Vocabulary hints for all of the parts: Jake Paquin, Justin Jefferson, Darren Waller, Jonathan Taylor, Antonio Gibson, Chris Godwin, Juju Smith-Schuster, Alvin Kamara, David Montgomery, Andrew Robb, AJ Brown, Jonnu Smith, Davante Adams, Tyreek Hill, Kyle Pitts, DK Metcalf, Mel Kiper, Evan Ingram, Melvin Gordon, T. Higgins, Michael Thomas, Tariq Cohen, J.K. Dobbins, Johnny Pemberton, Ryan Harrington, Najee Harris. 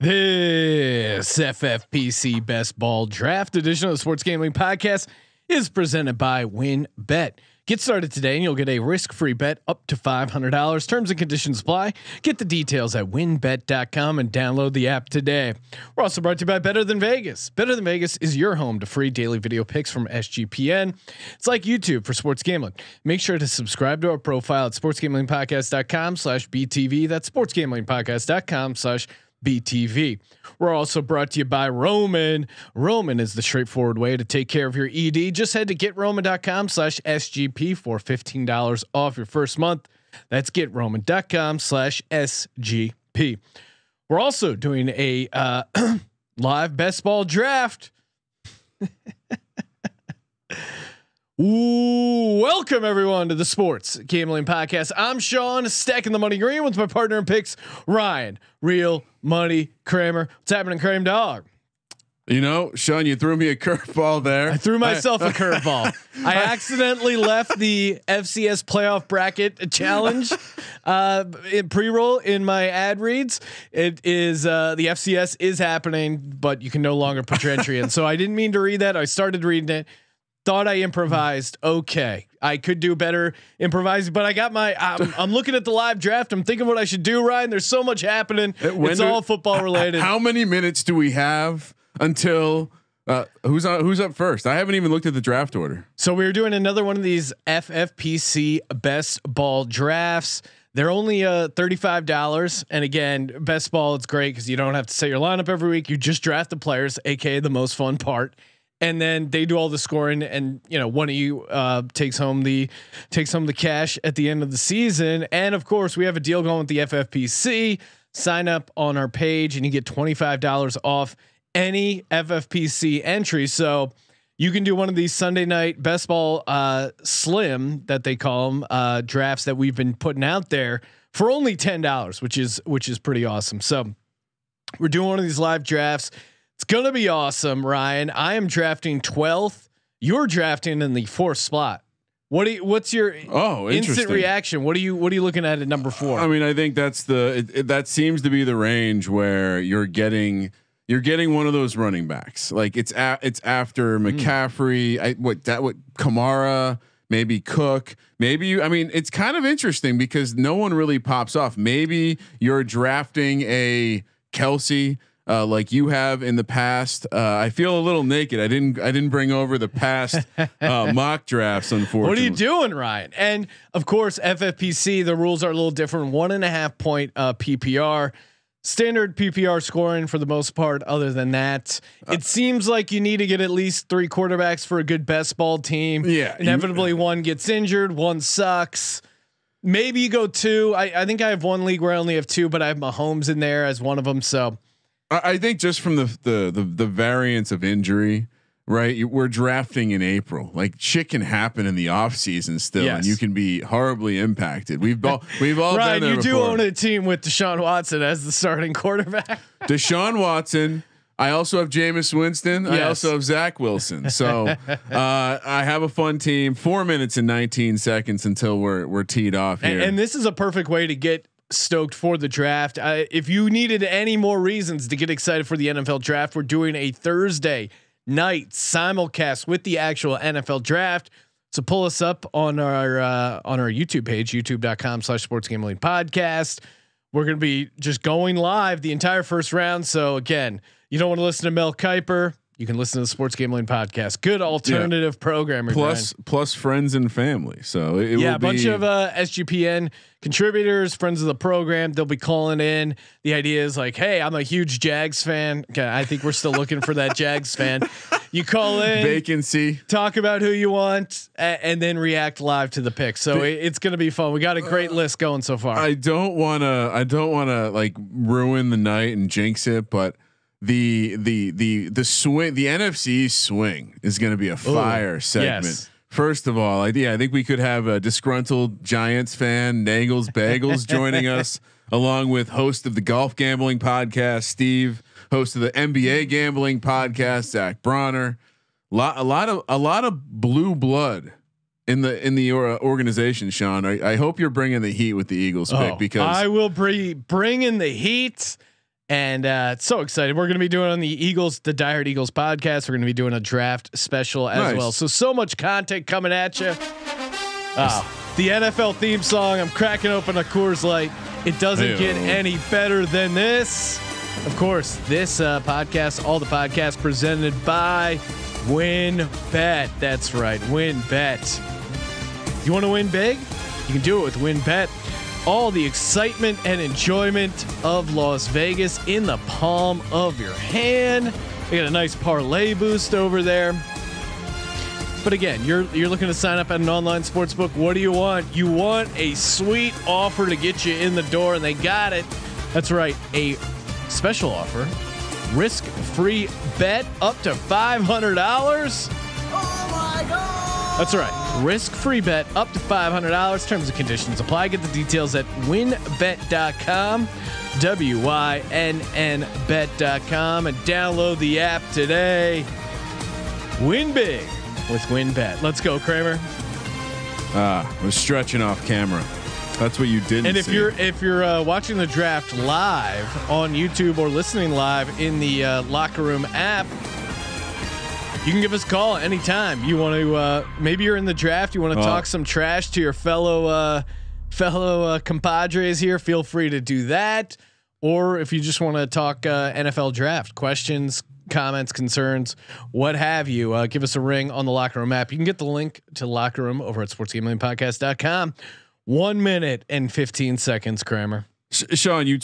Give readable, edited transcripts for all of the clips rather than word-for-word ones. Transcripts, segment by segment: This FFPC Best Ball Draft edition of the Sports Gambling Podcast is presented by WynnBet. Get started today and you'll get a risk-free bet up to $500. Terms and conditions apply. Get the details at WynnBet.com and download the app today. We're also brought to you by Better Than Vegas. Better Than Vegas is your home to free daily video picks from SGPN. It's like YouTube for sports gambling. Make sure to subscribe to our profile at sportsgamblingpodcast.com/BTV. That's sportsgamblingpodcast.com/BTV. We're also brought to you by Roman. Roman is the straightforward way to take care of your ED. Just head to getroman.com/SGP for $15 off your first month. That's getroman.com/SGP. We're also doing a live best ball draft. Ooh, welcome everyone to the Sports Gambling Podcast. I'm Sean, stacking the money green with my partner in picks, Ryan, real money Kramer. What's happening, Kramer dog? You know, Sean, you threw me a curveball there. I threw myself a curveball. I accidentally left the FCS playoff bracket challenge in pre-roll in my ad reads. It is the FCS is happening, but you can no longer put your entry in. So I didn't mean to read that. I started reading it. Thought I improvised. Okay, I could do better improvising, but I got my. I'm looking at the live draft. I'm thinking what I should do, Ryan. There's so much happening. It's all football related. How many minutes do we have until who's up first? I haven't even looked at the draft order. So we're doing another one of these FFPC best ball drafts. They're only $35, and again, best ball. It's great because you don't have to set your lineup every week. You just draft the players, aka the most fun part. And then they do all the scoring, and you know, one of you takes home the cash at the end of the season. And of course, we have a deal going with the FFPC. Sign up on our page, and you get $25 off any FFPC entry. So you can do one of these Sunday night best ball slim that they call them drafts that we've been putting out there for only $10, which is pretty awesome. So we're doing one of these live drafts. It's going to be awesome, Ryan. I am drafting 12th. You're drafting in the 4th spot. What's your instant reaction? What are you looking at number 4? I mean, I think that's that seems to be the range where you're getting one of those running backs. Like it's after McCaffrey, Kamara, maybe Cook, it's kind of interesting because no one really pops off. Maybe you're drafting a Kelce like you have in the past. I feel a little naked. I didn't bring over the past mock drafts, unfortunately. What are you doing, Ryan? And of course, FFPC, the rules are a little different. 1.5 point PPR, standard PPR scoring for the most part. Other than that, it seems like you need to get at least 3 quarterbacks for a good best ball team. Yeah, inevitably one gets injured, one sucks. Maybe you go 2. I think I have one league where I only have 2, but I have Mahomes in there as one of them. So I think just from the variance of injury, right? We're drafting in April. Like shit can happen in the off season still, yes, and you can be horribly impacted. We've all Ryan, done that before. You do own a team with Deshaun Watson as the starting quarterback. Deshaun Watson. I also have Jameis Winston. Yes. I also have Zach Wilson. So I have a fun team. 4 minutes and 19 seconds until we're teed off here. And this is a perfect way to get stoked for the draft. If you needed any more reasons to get excited for the NFL draft, we're doing a Thursday night simulcast with the actual NFL draft. So pull us up on our YouTube page, youtube.com/sportsgamblingpodcast. We're going to be just going live the entire first round. So again, you don't want to listen to Mel Kiper. You can listen to the Sports Gambling Podcast. Good alternative programmer. Plus friends and family. So it will be a bunch of SGPN contributors, friends of the program. They'll be calling in. The idea is like, hey, I'm a huge Jags fan. Okay, I think we're still looking for that Jags fan. You call in, vacancy, talk about who you want, and then react live to the pick. So it's going to be fun. We got a great list going so far. I don't want to like ruin the night and jinx it, but the swing, the NFC swing is going to be a fire segment. Yes. First of all, I think we could have a disgruntled Giants fan, Nagels Bagels, joining us, along with host of the Golf Gambling Podcast, Steve, host of the NBA Gambling Podcast, Zach Bronner. A lot of blue blood in the organization, Sean. I hope you're bringing the heat with the Eagles pick, because I will bring in the heat. And so excited. We're going to be doing on the Eagles, the Diehard Eagles podcast. We're going to be doing a draft special as well. So much content coming at you. The NFL theme song. I'm cracking open a Coors Light. It doesn't get any better than this. Of course, this podcast, all the podcasts presented by WynnBet. That's right, WynnBet. You want to win big? You can do it with WynnBet. All the excitement and enjoyment of Las Vegas in the palm of your hand. We got a nice parlay boost over there. But again, you're looking to sign up at an online sportsbook. What do you want? You want a sweet offer to get you in the door, and they got it. That's right, a special offer, risk-free bet up to $500. Oh my God. That's right. Risk-free bet up to $500. Terms and conditions apply. Get the details at WynnBet.com, WynnBet.com, and download the app today. Win big with WynnBet. Let's go, Kramer. We're stretching off camera. That's what you didn't see. And if you're watching the draft live on YouTube or listening live in the Locker Room app, you can give us a call anytime you want to. Maybe you're in the draft. You want to talk some trash to your fellow compadres here. Feel free to do that. Or if you just want to talk NFL draft questions, comments, concerns, what have you, give us a ring on the Locker Room app. You can get the link to Locker Room over at sportsgamblingpodcast.com. 1 minute and 15 seconds, Kramer. Sean, you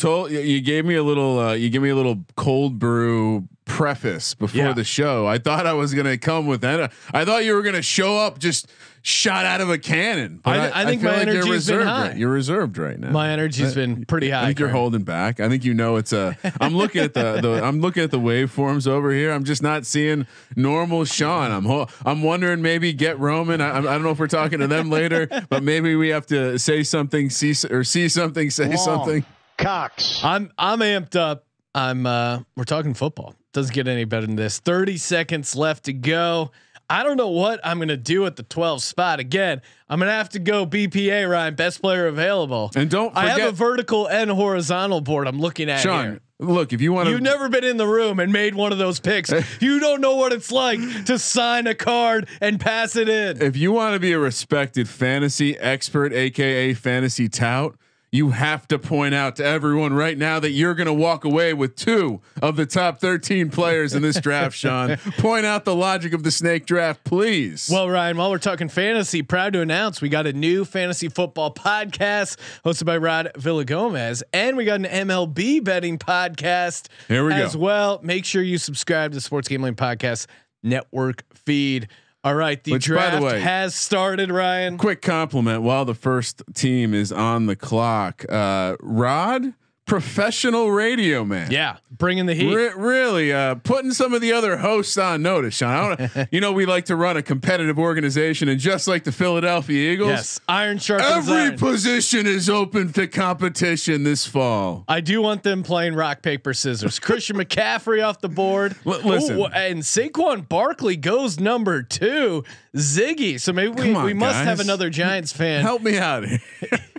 gave me a little cold brew preface before the show. I thought I was going to come with that. I thought you were going to show up just shot out of a cannon. I think my energy has been high. You're reserved right now. My energy's been pretty high. I think you're holding back. I think it's a. I'm looking at I'm looking at the waveforms over here. I'm just not seeing normal Sean. I'm wondering maybe get Roman. I don't know if we're talking to them later, but maybe we have to say something, see something, say Long something. Cox. I'm amped up. We're talking football. Doesn't get any better than this. 30 seconds left to go. I don't know what I'm going to do at the 12 spot. Again, I'm going to have to go BPA, Ryan, best player available. And don't forget, I have a vertical and horizontal board I'm looking at, Sean, here. Look, if you want to, you've never been in the room and made one of those picks. You don't know what it's like to sign a card and pass it in. If you want to be a respected fantasy expert, AKA fantasy tout, you have to point out to everyone right now that you're going to walk away with two of the top 13 players in this draft, Sean. Point out the logic of the snake draft, please. Well, Ryan, while we're talking fantasy, proud to announce we got a new fantasy football podcast hosted by Rod Villagomez, and we got an MLB betting podcast as well. Make sure you subscribe to the Sports Gambling Podcast Network feed. All right, the draft has started, Ryan. Quick compliment while the first team is on the clock. Rod, professional radio man. Yeah, bringing the heat. Really putting some of the other hosts on notice, Sean. We like to run a competitive organization, and just like the Philadelphia Eagles, yes, iron sharpens iron. Position is open to competition this fall. I do want them playing rock paper scissors. Christian McCaffrey off the board. Listen, and Saquon Barkley goes number 2. Ziggy. So maybe we must have another Giants fan. Help me out here.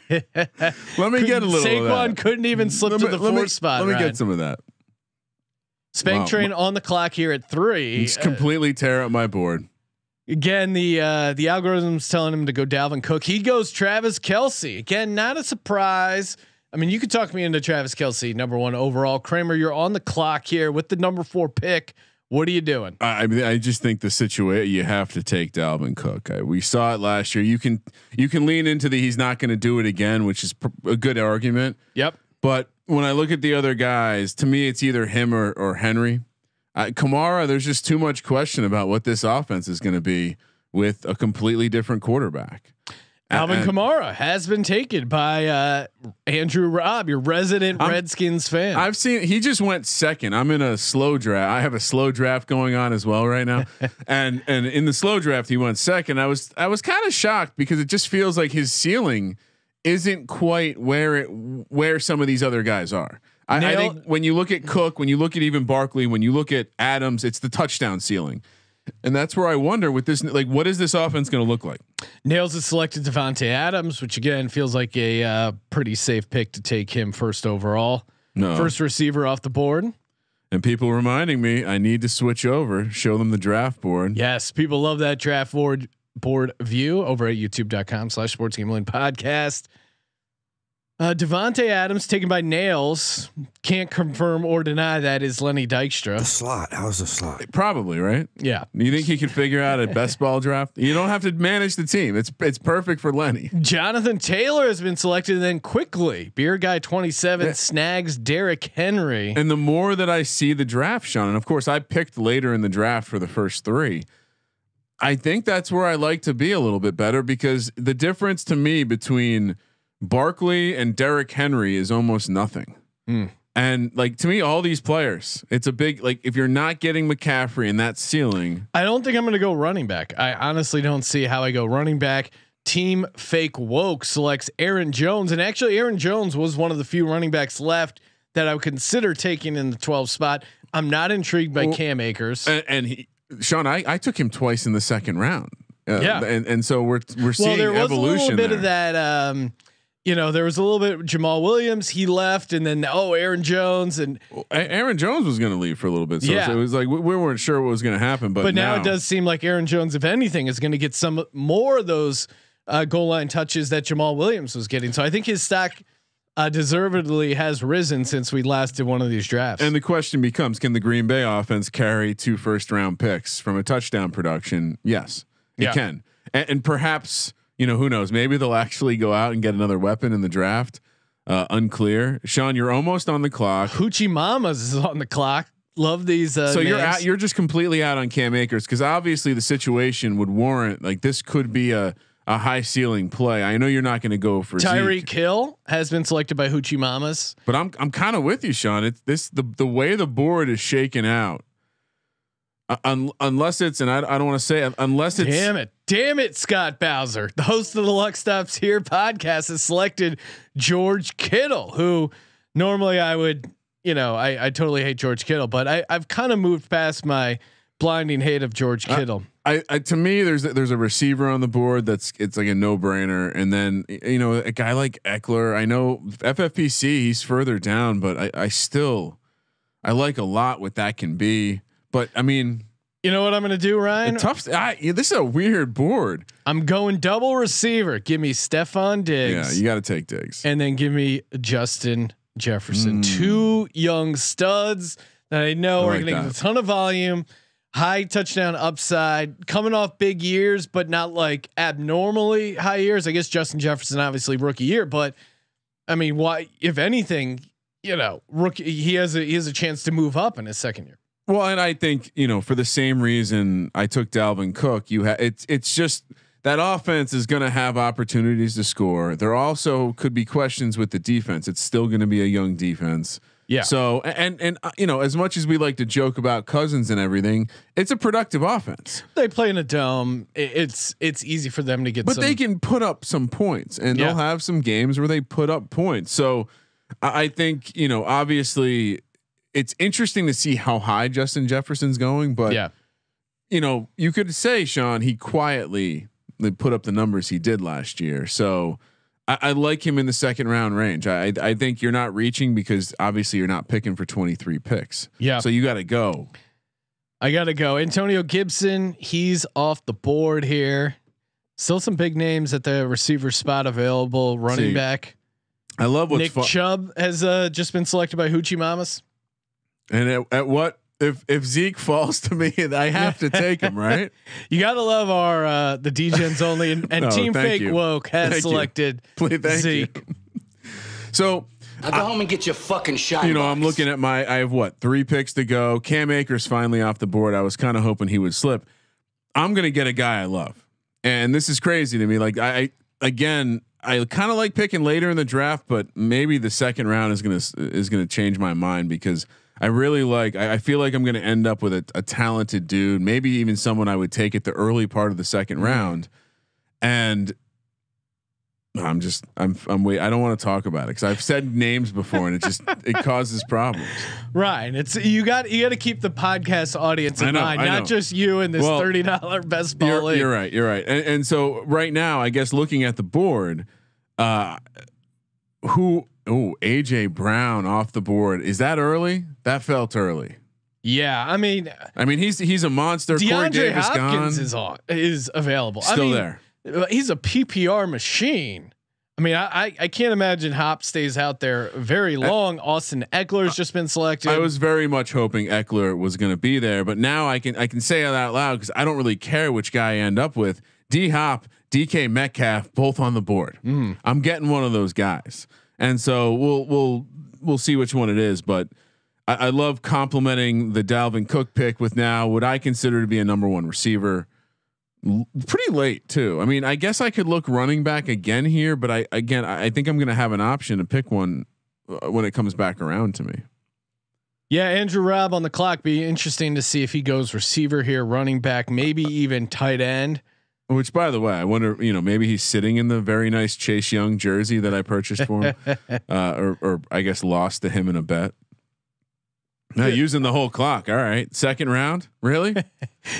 Let me get a little. Saquon couldn't even slip to the fourth spot. Let me get some of that. Spank train on the clock here at 3. Just completely tear up my board. Again, the algorithm's telling him to go Dalvin Cook. He goes Travis Kelce. Again, not a surprise. I mean, you could talk me into Travis Kelce, number 1 overall. Kramer, you're on the clock here with the number 4 pick. What are you doing? I just think the situation, you have to take Dalvin Cook. We saw it last year. You can lean into the he's not going to do it again, which is a good argument. Yep. But when I look at the other guys, to me it's either him or Henry. Kamara, there's just too much question about what this offense is going to be with a completely different quarterback. Alvin Kamara has been taken by Andrew Robb, your resident Redskins fan. I've seen he just went second. I'm in a slow draft. I have a slow draft going on as well right now, and in the slow draft he went second. I was kind of shocked because it just feels like his ceiling isn't quite where some of these other guys are. I think when you look at Cook, when you look at even Barkley, when you look at Adams, it's the touchdown ceiling. And that's where I wonder with this, like, what is this offense going to look like? Nails has selected Davante Adams, which again feels like a pretty safe pick to take him first overall. No. First receiver off the board. And people reminding me I need to switch over, show them the draft board. Yes, people love that draft board view over at youtube.com/sportsgamblingpodcast. Davante Adams taken by Nails. Can't confirm or deny that is Lenny Dykstra. The slot. How's the slot? Probably, right? Yeah. You think he could figure out a best ball draft? You don't have to manage the team. It's perfect for Lenny. Jonathan Taylor has been selected, and then quickly, Beer Guy 27 snags Derrick Henry. And the more that I see the draft, Sean, and of course I picked later in the draft for the first three, I think that's where I like to be a little bit better, because the difference to me between Barkley and Derrick Henry is almost nothing. And like, to me, all these players, it's a big, like, if you're not getting McCaffrey in that ceiling, I don't think I'm going to go running back. I honestly don't see how I go running back. Team Fake Woke selects Aaron Jones. And actually Aaron Jones was one of the few running backs left that I would consider taking in the 12 spot. I'm not intrigued by Cam Akers. And he, Sean, I took him twice in the second round. Yeah. And so we're seeing there was evolution. A little bit of that, you know, there was a little bit of Jamal Williams. He left, and then Aaron Jones, and Aaron Jones was going to leave for a little bit. So, so it was like we weren't sure what was going to happen. But now it does seem like Aaron Jones, if anything, is going to get some more of those goal line touches that Jamal Williams was getting. So I think his stock deservedly has risen since we last did one of these drafts. And the question becomes: can the Green Bay offense carry 2 first-round picks from a touchdown production? Yes, it can, and perhaps. You know, who knows? Maybe they'll actually go out and get another weapon in the draft. Unclear. Sean, you're almost on the clock. Hoochie Mamas is on the clock. Love these. So names. You're just completely out on Cam Akers, because obviously the situation would warrant, like, this could be a high ceiling play. I know you're not going to go for Tyreek Hill has been selected by Hoochie Mamas, but I'm kind of with you, Sean. It's this the way the board is shaken out. Unless it's, and I don't want to say it, unless it's. Damn it, Scott Bowser, the host of the Luck Stops Here podcast, has selected George Kittle, who normally I would, you know, I totally hate George Kittle, but I've kind of moved past my blinding hate of George Kittle. To me, there's a receiver on the board it's like a no brainer, and then, you know, a guy like Eckler. I know FFPC, he's further down, but I still like a lot what that can be. But I mean, you know what I'm going to do, Ryan? This is a weird board. I'm going double receiver. Give me Stefan Diggs. Yeah, you got to take Diggs. And then give me Justin Jefferson. 2 young studs that I know are going to get a ton of volume, high touchdown upside, coming off big years, but not like abnormally high years. I guess Justin Jefferson, obviously rookie year, but I mean, why? If anything, you know, rookie, he has a chance to move up in his second year. Well, and I think, you know, for the same reason I took Dalvin Cook, it's just that offense is going to have opportunities to score. There also could be questions with the defense. It's still going to be a young defense. Yeah. So, and you know, as much as we like to joke about Cousins and everything, it's a productive offense. They play in a dome. It's easy for them to get, but they can put up some points, and they'll have some games where they put up points. So I think, you know, obviously, it's interesting to see how high Justin Jefferson's going, but you know, you could say, Sean, he quietly put up the numbers he did last year. So I like him in the second round range. I think you're not reaching, because obviously you're not picking for 23 picks. Yeah. So you got to go. I got to go. Antonio Gibson, he's off the board here. Still some big names at the receiver spot available. Running back. I love what's Nick Chubb has just been selected by Hoochie Mamas. And at what if Zeke falls to me, I have to take him, right? You got to love our the DGens only and no, Team Fake Woke has selected Zeke. You. So I'll go home and get your fucking shot. You know, box. I'm looking at I have 3 picks to go. Cam Akers finally off the board. I was kind of hoping he would slip. I'm gonna get a guy I love, and this is crazy to me. Like I kind of like picking later in the draft, but maybe the second round is gonna change my mind, because I really like. I feel like I'm going to end up with a talented dude, maybe even someone I would take at the early part of the second round, and I'm wait. I don't want to talk about it because I've said names before, and it causes problems. Ryan, you got to keep the podcast audience in mind, not just you and this $30 best ball league. You're right, and so right now, I guess looking at the board, who. Oh, AJ Brown off the board. Is that early? That felt early. Yeah, I mean he's a monster. DeAndre Hopkins is available. Still there. He's a PPR machine. I mean, I can't imagine Hop stays out there very long. Austin Eckler's just been selected. I was very much hoping Eckler was going to be there, but now I can say it out loud because I don't really care which guy I end up with. D Hop, DK Metcalf, both on the board. I'm getting one of those guys, and so we'll see which one it is. But I love complimenting the Dalvin Cook pick with now what I consider to be a number one receiver. Pretty late too. I mean, I guess I could look running back again here, but I think I'm going to have an option to pick one when it comes back around to me. Yeah, Andrew Robb on the clock. Be interesting to see if he goes receiver here, running back, maybe even tight end. Which, by the way, I wonder. You know, maybe he's sitting in the very nice Chase Young jersey that I purchased for him, or I guess lost to him in a bet. No, using the whole clock. All right, second round, really?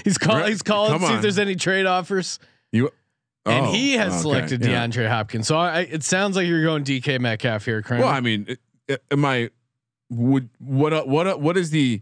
He's calling. See if there's any trade offers. And he has selected DeAndre Hopkins. So it sounds like you're going DK Metcalf here, Kramer. Well, I mean, what is the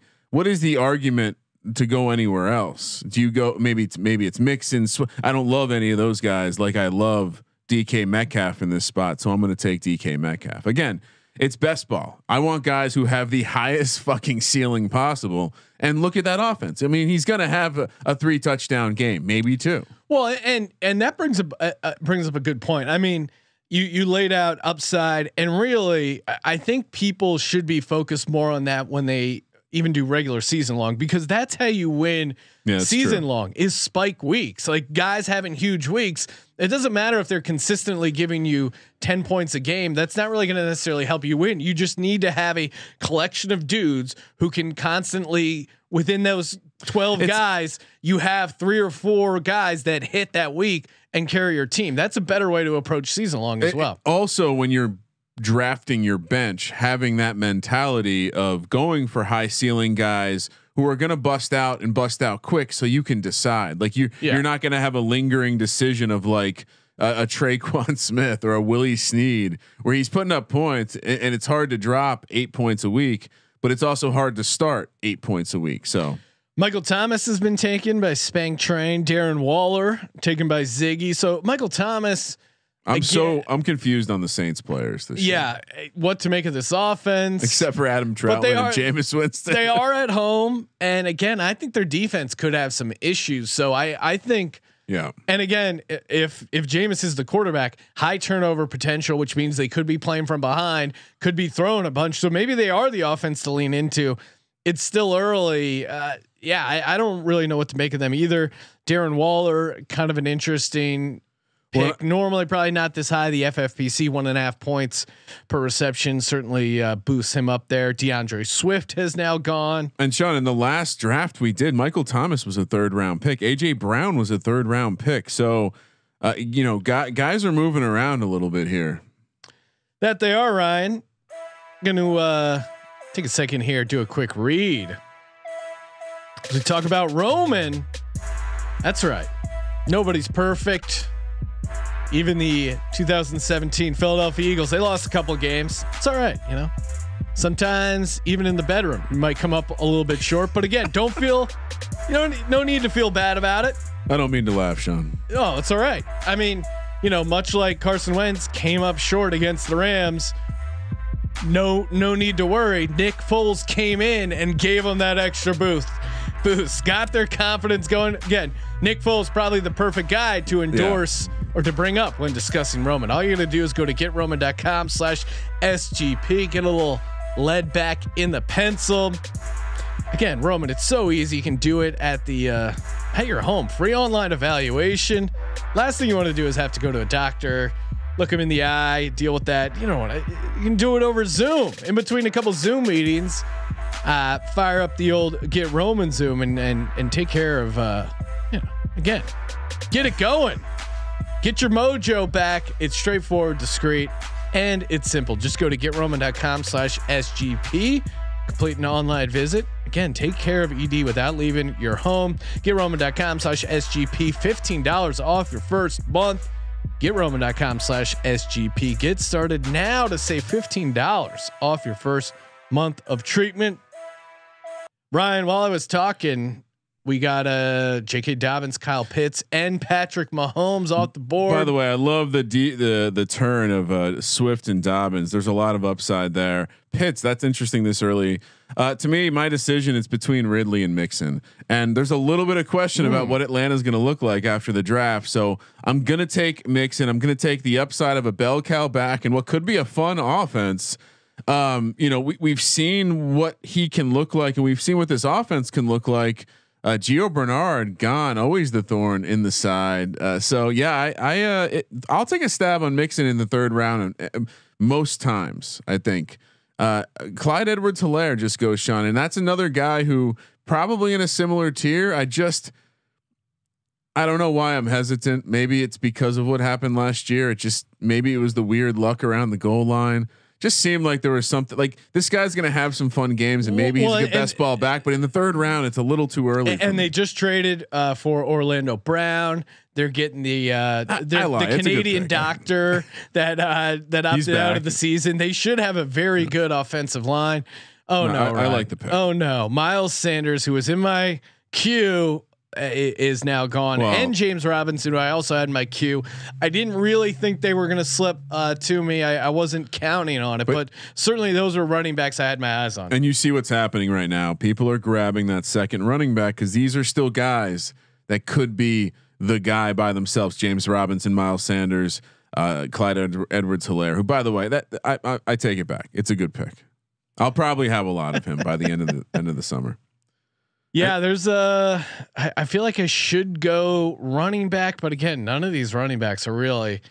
argument to go anywhere else? Do you go? Maybe it's Mixon. I don't love any of those guys. Like I love DK Metcalf in this spot, so I'm going to take DK Metcalf again. It's best ball. I want guys who have the highest fucking ceiling possible. And look at that offense. I mean, he's going to have a 3-touchdown game, maybe 2. Well, and that brings up a good point. I mean, you laid out upside, and really, I think people should be focused more on that when they even do regular season long, because that's how you win season long is spike weeks. Like guys having huge weeks. It doesn't matter if they're consistently giving you 10 points a game. That's not really going to necessarily help you win. You just need to have a collection of dudes who can constantly within those 12 guys, you have 3 or 4 guys that hit that week and carry your team. That's a better way to approach season long as well. Also, when you're drafting your bench, having that mentality of going for high ceiling guys who are going to bust out quick. So you can decide like you're not going to have a lingering decision of like a Traquan Smith or a Willie Snead where he's putting up points and it's hard to drop 8 points a week, but it's also hard to start 8 points a week. So Michael Thomas has been taken by Spank Train, Darren Waller taken by Ziggy. So Michael Thomas, I'm confused on the Saints players this year. Yeah, what to make of this offense? Except for Adam Troutman and Jameis Winston. They are at home, and again, I think their defense could have some issues. So I think. Yeah. And again, if Jameis is the quarterback, high turnover potential, which means they could be playing from behind, could be throwing a bunch. So maybe they are the offense to lean into. It's still early. I don't really know what to make of them either. Darren Waller, kind of an interesting pick. Normally probably not this high. The FFPC 1.5 points per reception certainly boosts him up there. DeAndre Swift has now gone. And Sean, in the last draft we did, Michael Thomas was a 3rd round pick. AJ Brown was a 3rd round pick. So, guys are moving around a little bit here. That they are, Ryan. Going to take a second here, do a quick read. We talk about Roman. That's right. Nobody's perfect. Even the 2017 Philadelphia Eagles, they lost a couple games. It's all right, you know. Sometimes even in the bedroom, you might come up a little bit short. But again, don't feel no need to feel bad about it. I don't mean to laugh, Sean. No, it's all right. I mean, much like Carson Wentz came up short against the Rams. No need to worry. Nick Foles came in and gave them that extra boost, got their confidence going. Again, Nick Foles probably the perfect guy to endorse. Yeah. Or to bring up when discussing Roman. All you're going to do is go to getroman.com/SGP, get a little lead back in the pencil. Again, Roman, it's so easy. You can do it at your home, free online evaluation. Last thing you want to do is have to go to a doctor, look him in the eye, deal with that. You know what? You can do it over Zoom in between a couple Zoom meetings. Fire up the old Get Roman Zoom and take care of, again, get it going. Get your mojo back. It's straightforward, discreet, and it's simple. Just go to getroman.com/SGP, complete an online visit. Again, take care of ED without leaving your home. Getroman.com/SGP, $15 off your first month. Get Roman.com/SGP. Get started now to save $15 off your first month of treatment. Ryan, while I was talking, we got J.K. Dobbins, Kyle Pitts, and Patrick Mahomes off the board. By the way, I love the turn of Swift and Dobbins. There's a lot of upside there. Pitts, that's interesting this early. To me, my decision is between Ridley and Mixon, and there's a little bit of question about what Atlanta's going to look like after the draft. So I'm going to take Mixon. I'm going to take the upside of a bell cow back and what could be a fun offense. You know, we've seen what he can look like, and we've seen what this offense can look like. Gio Bernard gone, always the thorn in the side. So yeah, I'll take a stab on Mixon in the third round. Most times, I think Clyde Edwards-Helaire just goes Sean, and that's another guy who probably in a similar tier. I don't know why I'm hesitant. Maybe it's because of what happened last year. Maybe it was the weird luck around the goal line. Just seemed like there was something like this guy's going to have some fun games and maybe he's the best ball back, but in the third round, it's a little too early. And they just traded for Orlando Brown. They're getting the Canadian doctor that opted out of the season. They should have a very good offensive line. Oh no. I like the pick. Oh no. Miles Sanders, who was in my queue, is now gone. Wow. And James Robinson, who I also had in my queue. I didn't really think they were going to slip to me. I wasn't counting on it, but certainly those were running backs I had my eyes on. And you see what's happening right now. People are grabbing that second running back because these are still guys that could be the guy by themselves. James Robinson, Miles Sanders, Clyde Edwards-Helaire, who, by the way, that I take it back. It's a good pick. I'll probably have a lot of him by the end of the summer. Yeah, there's I feel like I should go running back, but again, none of these running backs are really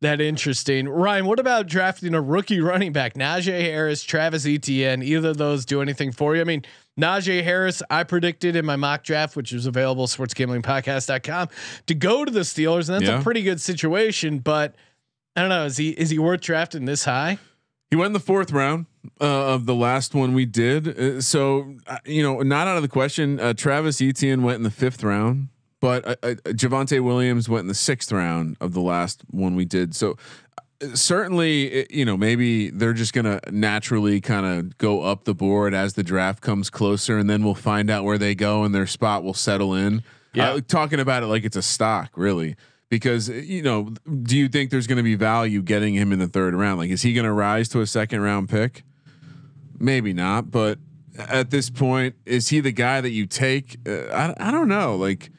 that interesting. Ryan, what about drafting a rookie running back? Najee Harris, Travis Etienne, either of those do anything for you? I mean, Najee Harris, I predicted in my mock draft, which is available at sportsgamblingpodcast.com, to go to the Steelers, and that's a pretty good situation, but I don't know, is he worth drafting this high? He went in the fourth round of the last one we did. Not out of the question. Travis Etienne went in the fifth round, but Javonte Williams went in the sixth round of the last one we did. So certainly, maybe they're just going to naturally kind of go up the board as the draft comes closer, and then we'll find out where they go and their spot will settle in. Yeah. Talking about it like it's a stock, really. Because do you think there's going to be value getting him in the third round? Like, is he going to rise to a second round pick? Maybe not. But at this point, is he the guy that you take? I don't know. Like,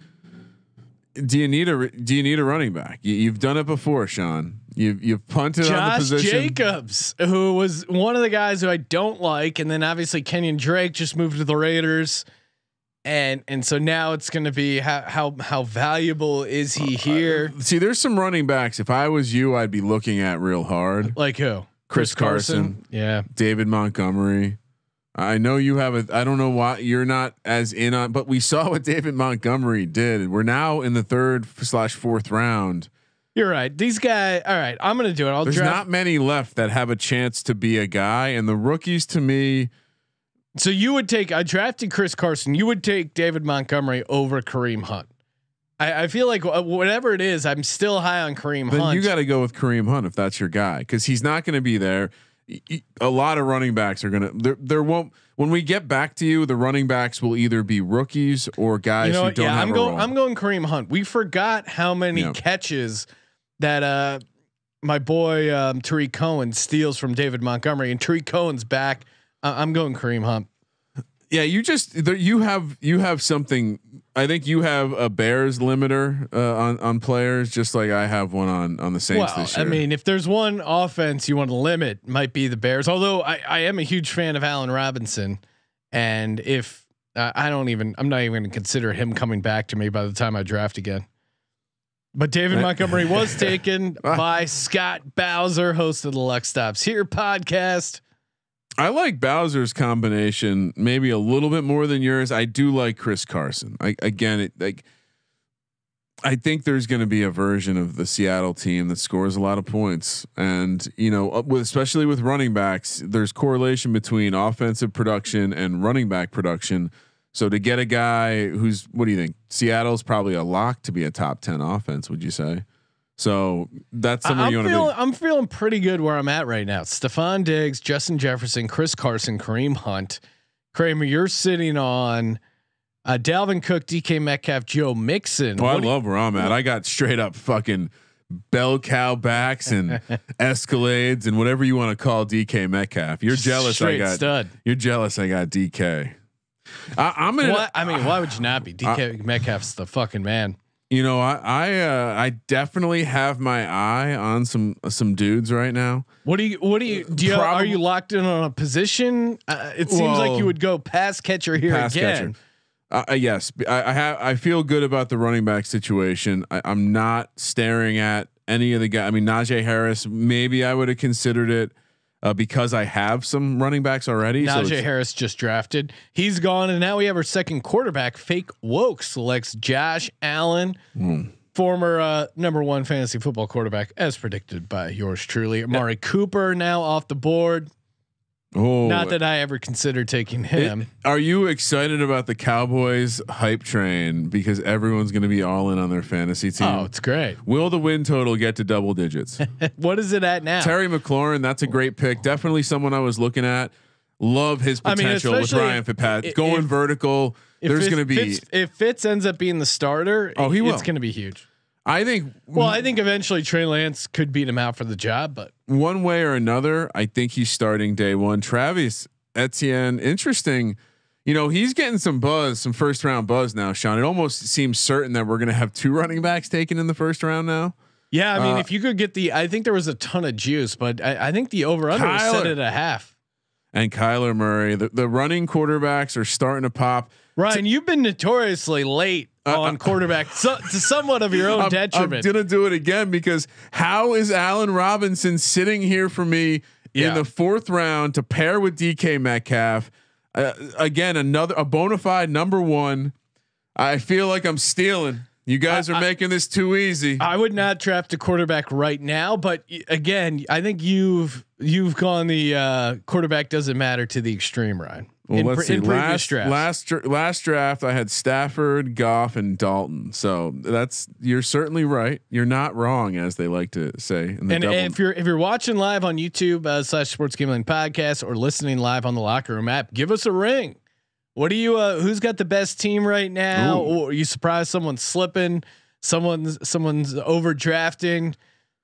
do you need a running back? You've done it before, Sean. You've punted Josh on the position. Jacobs, who was one of the guys who I don't like, and then obviously Kenyon Drake just moved to the Raiders. And so now it's going to be how valuable is he here? See, there's some running backs. If I was you, I'd be looking at real hard. Like who? Chris Carson. Yeah. David Montgomery. I know you have I don't know why you're not as in on, but we saw what David Montgomery did, and we're now in the third/fourth round. You're right. These guys. All right. I'm going to do it. There's not many left that have a chance to be a guy, and the rookies to me. So I drafted Chris Carson. You would take David Montgomery over Kareem Hunt. I feel like whatever it is, I'm still high on Kareem Hunt. Then you got to go with Kareem Hunt if that's your guy, because he's not going to be there. A lot of running backs are going to. There won't. When we get back to you, the running backs will either be rookies or guys who don't have a role. I'm going Kareem Hunt. We forgot how many catches that my boy Tariq Cohen steals from David Montgomery, and Tariq Cohen's back. I'm going Kareem Hunt. Yeah, you have something. I think you have a Bears limiter on players, just like I have one on the Saints this year. I mean, if there's one offense you want to limit, might be the Bears. Although I am a huge fan of Allen Robinson, and if I'm not even going to consider him coming back to me by the time I draft again. But David Montgomery was taken by Scott Bowser, host of the Luck Stops Here podcast. I like Bowser's combination maybe a little bit more than yours. I do like Chris Carson. I think there's going to be a version of the Seattle team that scores a lot of points, and especially with running backs, there's correlation between offensive production and running back production. So to get a guy what do you think? Seattle's probably a lock to be a top 10 offense. Would you say? So that's something you want to do. I'm feeling pretty good where I'm at right now. Stefan Diggs, Justin Jefferson, Chris Carson, Kareem Hunt. Kramer, you're sitting on Dalvin Cook, DK Metcalf, Joe Mixon. Oh, I love where I'm at. I got straight up fucking bell cow backs and Escalades and whatever you want to call DK Metcalf. You're jealous. Straight I got stud. You're jealous. I got DK. I'm gonna. What? I mean, why would you not be? DK Metcalf's the fucking man. You know, I definitely have my eye on some dudes right now. Are you locked in on a position? It seems like you would go pass catcher here again. Catcher. Yes, I have. I feel good about the running back situation. I'm not staring at any of the guys. I mean, Najee Harris. Maybe I would have considered it because I have some running backs already. Najee Harris just drafted. He's gone, and now we have our second quarterback. Fake Woke selects Josh Allen, former number one fantasy football quarterback, as predicted by yours truly. Amari Cooper now off the board. Oh, not that I ever considered taking him. Are you excited about the Cowboys hype train because everyone's going to be all in on their fantasy team? Oh, it's great. Will the win total get to double digits? What is it at now? Terry McLaurin, that's a great pick. Definitely someone I was looking at. Love his potential with Ryan Fitzpatrick going vertical. There's going to be if Fitz ends up being the starter. Oh, he will. It's going to be huge. I think eventually Trey Lance could beat him out for the job, but one way or another, I think he's starting day one. Travis Etienne, interesting. You know, he's getting some buzz, some first round buzz now, Sean. It almost seems certain that we're going to have two running backs taken in the first round now. Yeah, I mean, if you could get I think there was a ton of juice, but I think the over under was set at 1/2. And Kyler Murray, the running quarterbacks are starting to pop. Ryan, you've been notoriously late on quarterback, to somewhat of your own detriment. I'm gonna do it again because how is Allen Robinson sitting here for me in the fourth round to pair with DK Metcalf? Again, a bona fide number one. I feel like I'm stealing. You guys are making this too easy. I would not draft a quarterback right now, but again, I think you've gone the quarterback doesn't matter to the extreme, Ryan. Well, let's see. Last draft, I had Stafford, Goff, and Dalton. So you're certainly right. You're not wrong, as they like to say. And if you're watching live on YouTube /Sports Gambling Podcast or listening live on the Locker Room app, give us a ring. What do you? Who's got the best team right now? Or are you surprised someone's slipping? Someone's overdrafting.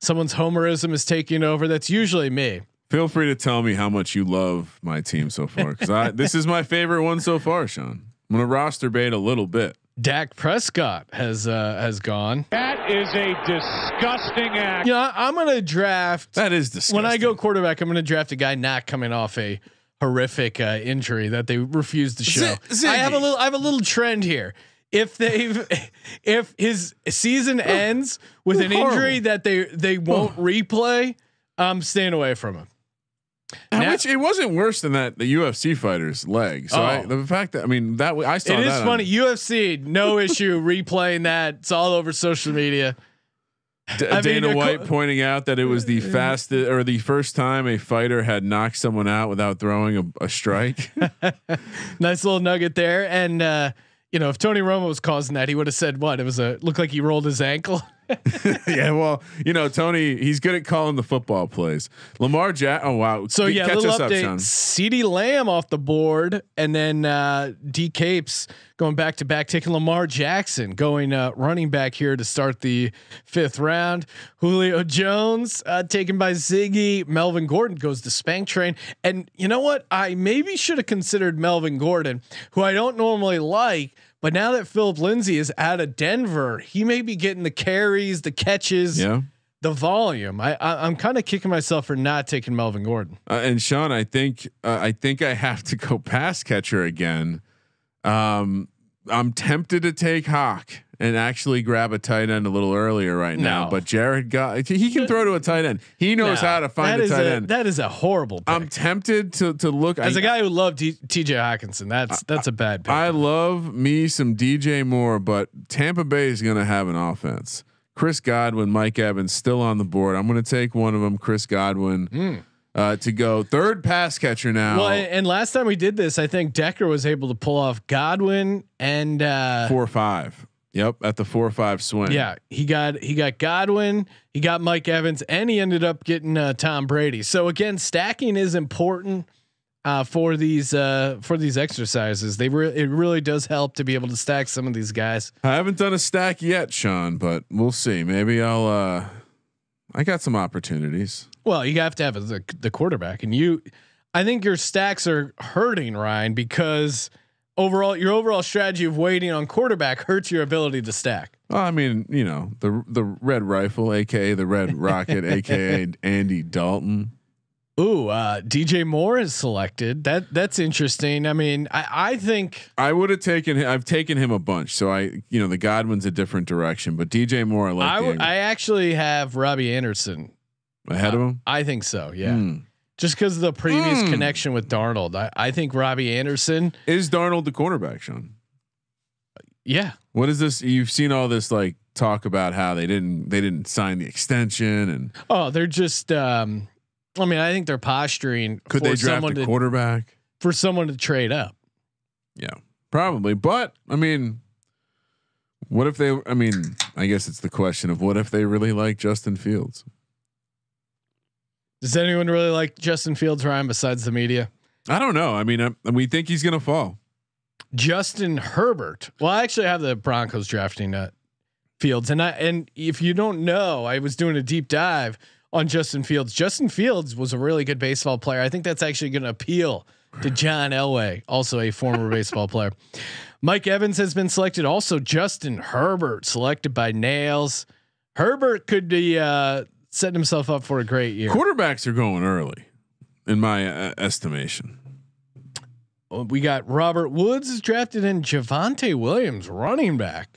Someone's homerism is taking over. That's usually me. Feel free to tell me how much you love my team so far, because this is my favorite one so far, Sean. I'm gonna roster bait a little bit. Dak Prescott has gone. That is a disgusting act. Yeah, I'm gonna draft. That is disgusting. When I go quarterback, I'm gonna draft a guy not coming off a horrific injury that they refused to show. I have a little trend here. If his season ends with an injury that they won't replay, I'm staying away from him. Which it wasn't worse than the UFC fighter's leg. So the fact that I saw that. It is funny. UFC, no issue replaying that. It's all over social media. Dana White pointing out that it was the fastest or the first time a fighter had knocked someone out without throwing a strike. Nice little nugget there. And if Tony Romo was causing that, he would have said what? It was looked like he rolled his ankle. Yeah, well, Tony, he's good at calling the football plays. Lamar Jackson. Oh wow! So catch us up, Sean. CeeDee Lamb off the board, and then D Capes going back to back, taking Lamar Jackson, going running back here to start the fifth round. Julio Jones taken by Ziggy. Melvin Gordon goes to Spank Train, and you know what? I maybe should have considered Melvin Gordon, who I don't normally like. But now that Philip Lindsay is out of Denver, he may be getting the carries, the catches, the volume. I'm kind of kicking myself for not taking Melvin Gordon. And Sean, I think I have to go pass catcher again. I'm tempted to take Hawk and actually grab a tight end a little earlier now. But Jared got he can throw to a tight end. He knows how to find a tight end. That is a horrible pick. I'm tempted to look as a guy who loved TJ Hawkinson. That's a bad pick. I love me some DJ Moore, but Tampa Bay is going to have an offense. Chris Godwin, Mike Evans still on the board. I'm going to take one of them, Chris Godwin. To go third pass catcher now. Well, and last time we did this, I think Decker was able to pull off Godwin and 4 or 5. Yep, at the 4-5 swing. Yeah, he got Godwin, he got Mike Evans, and he ended up getting Tom Brady. So again, stacking is important for these exercises. It really does help to be able to stack some of these guys. I haven't done a stack yet, Sean, but we'll see. Maybe I'll. I got some opportunities. Well, you have to have the quarterback, and I think your stacks are hurting, Ryan, because your overall strategy of waiting on quarterback hurts your ability to stack. Well, I mean, you know, the Red Rifle, aka the Red Rocket, aka Andy Dalton. Ooh, DJ Moore is selected. That's interesting. I mean, I think I would have taken him. I've taken him a bunch. So the Godwin's a different direction, but DJ Moore, I like. I actually have Robbie Anderson ahead of him. I think so. Yeah. Just because of the previous connection with Darnold, I think Robbie Anderson is Darnold the cornerback, Sean. Yeah. What is this? You've seen all this like talk about how they didn't sign the extension and they're just. I think they're posturing. Could they draft a quarterback for someone to trade up? Yeah, probably. But I mean, what if they? I mean, I guess it's the question of what if they really like Justin Fields. Does anyone really like Justin Fields, Ryan, besides the media? I don't know. I mean, we think he's going to fall. Justin Herbert. Well, I actually have the Broncos drafting Fields, and if you don't know, I was doing a deep dive on Justin Fields. Justin Fields was a really good baseball player. I think that's actually going to appeal to John Elway, also a former baseball player. Mike Evans has been selected. Also, Justin Herbert selected by Nails. Herbert could be setting himself up for a great year. Quarterbacks are going early, in my estimation. We got Robert Woods is drafted in Javonte Williams, running back.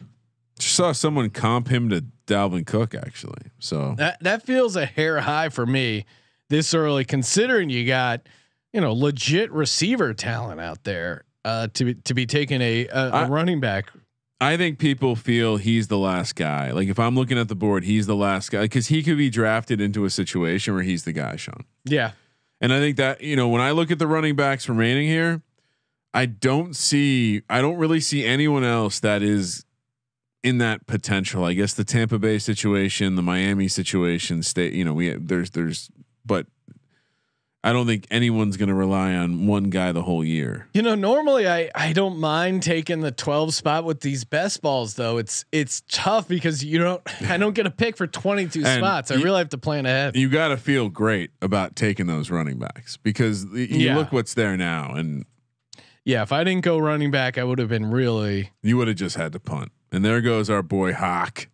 Just saw someone comp him to Dalvin Cook, actually. So that feels a hair high for me this early, considering you got legit receiver talent out there to be taking a running back. I think people feel he's the last guy. Like if I'm looking at the board, he's the last guy because he could be drafted into a situation where he's the guy, Sean. Yeah. And I think that, when I look at the running backs remaining here, I don't really see anyone else that is in that potential. I guess the Tampa Bay situation, the Miami situation, but I don't think anyone's going to rely on one guy the whole year. Normally I don't mind taking the 12 spot with these best balls though. It's tough because I don't get a pick for 22 spots. I really have to plan ahead. You got to feel great about taking those running backs because you look what's there now. And yeah, if I didn't go running back, I would have been you would have just had to punt. And there goes our boy Hawk.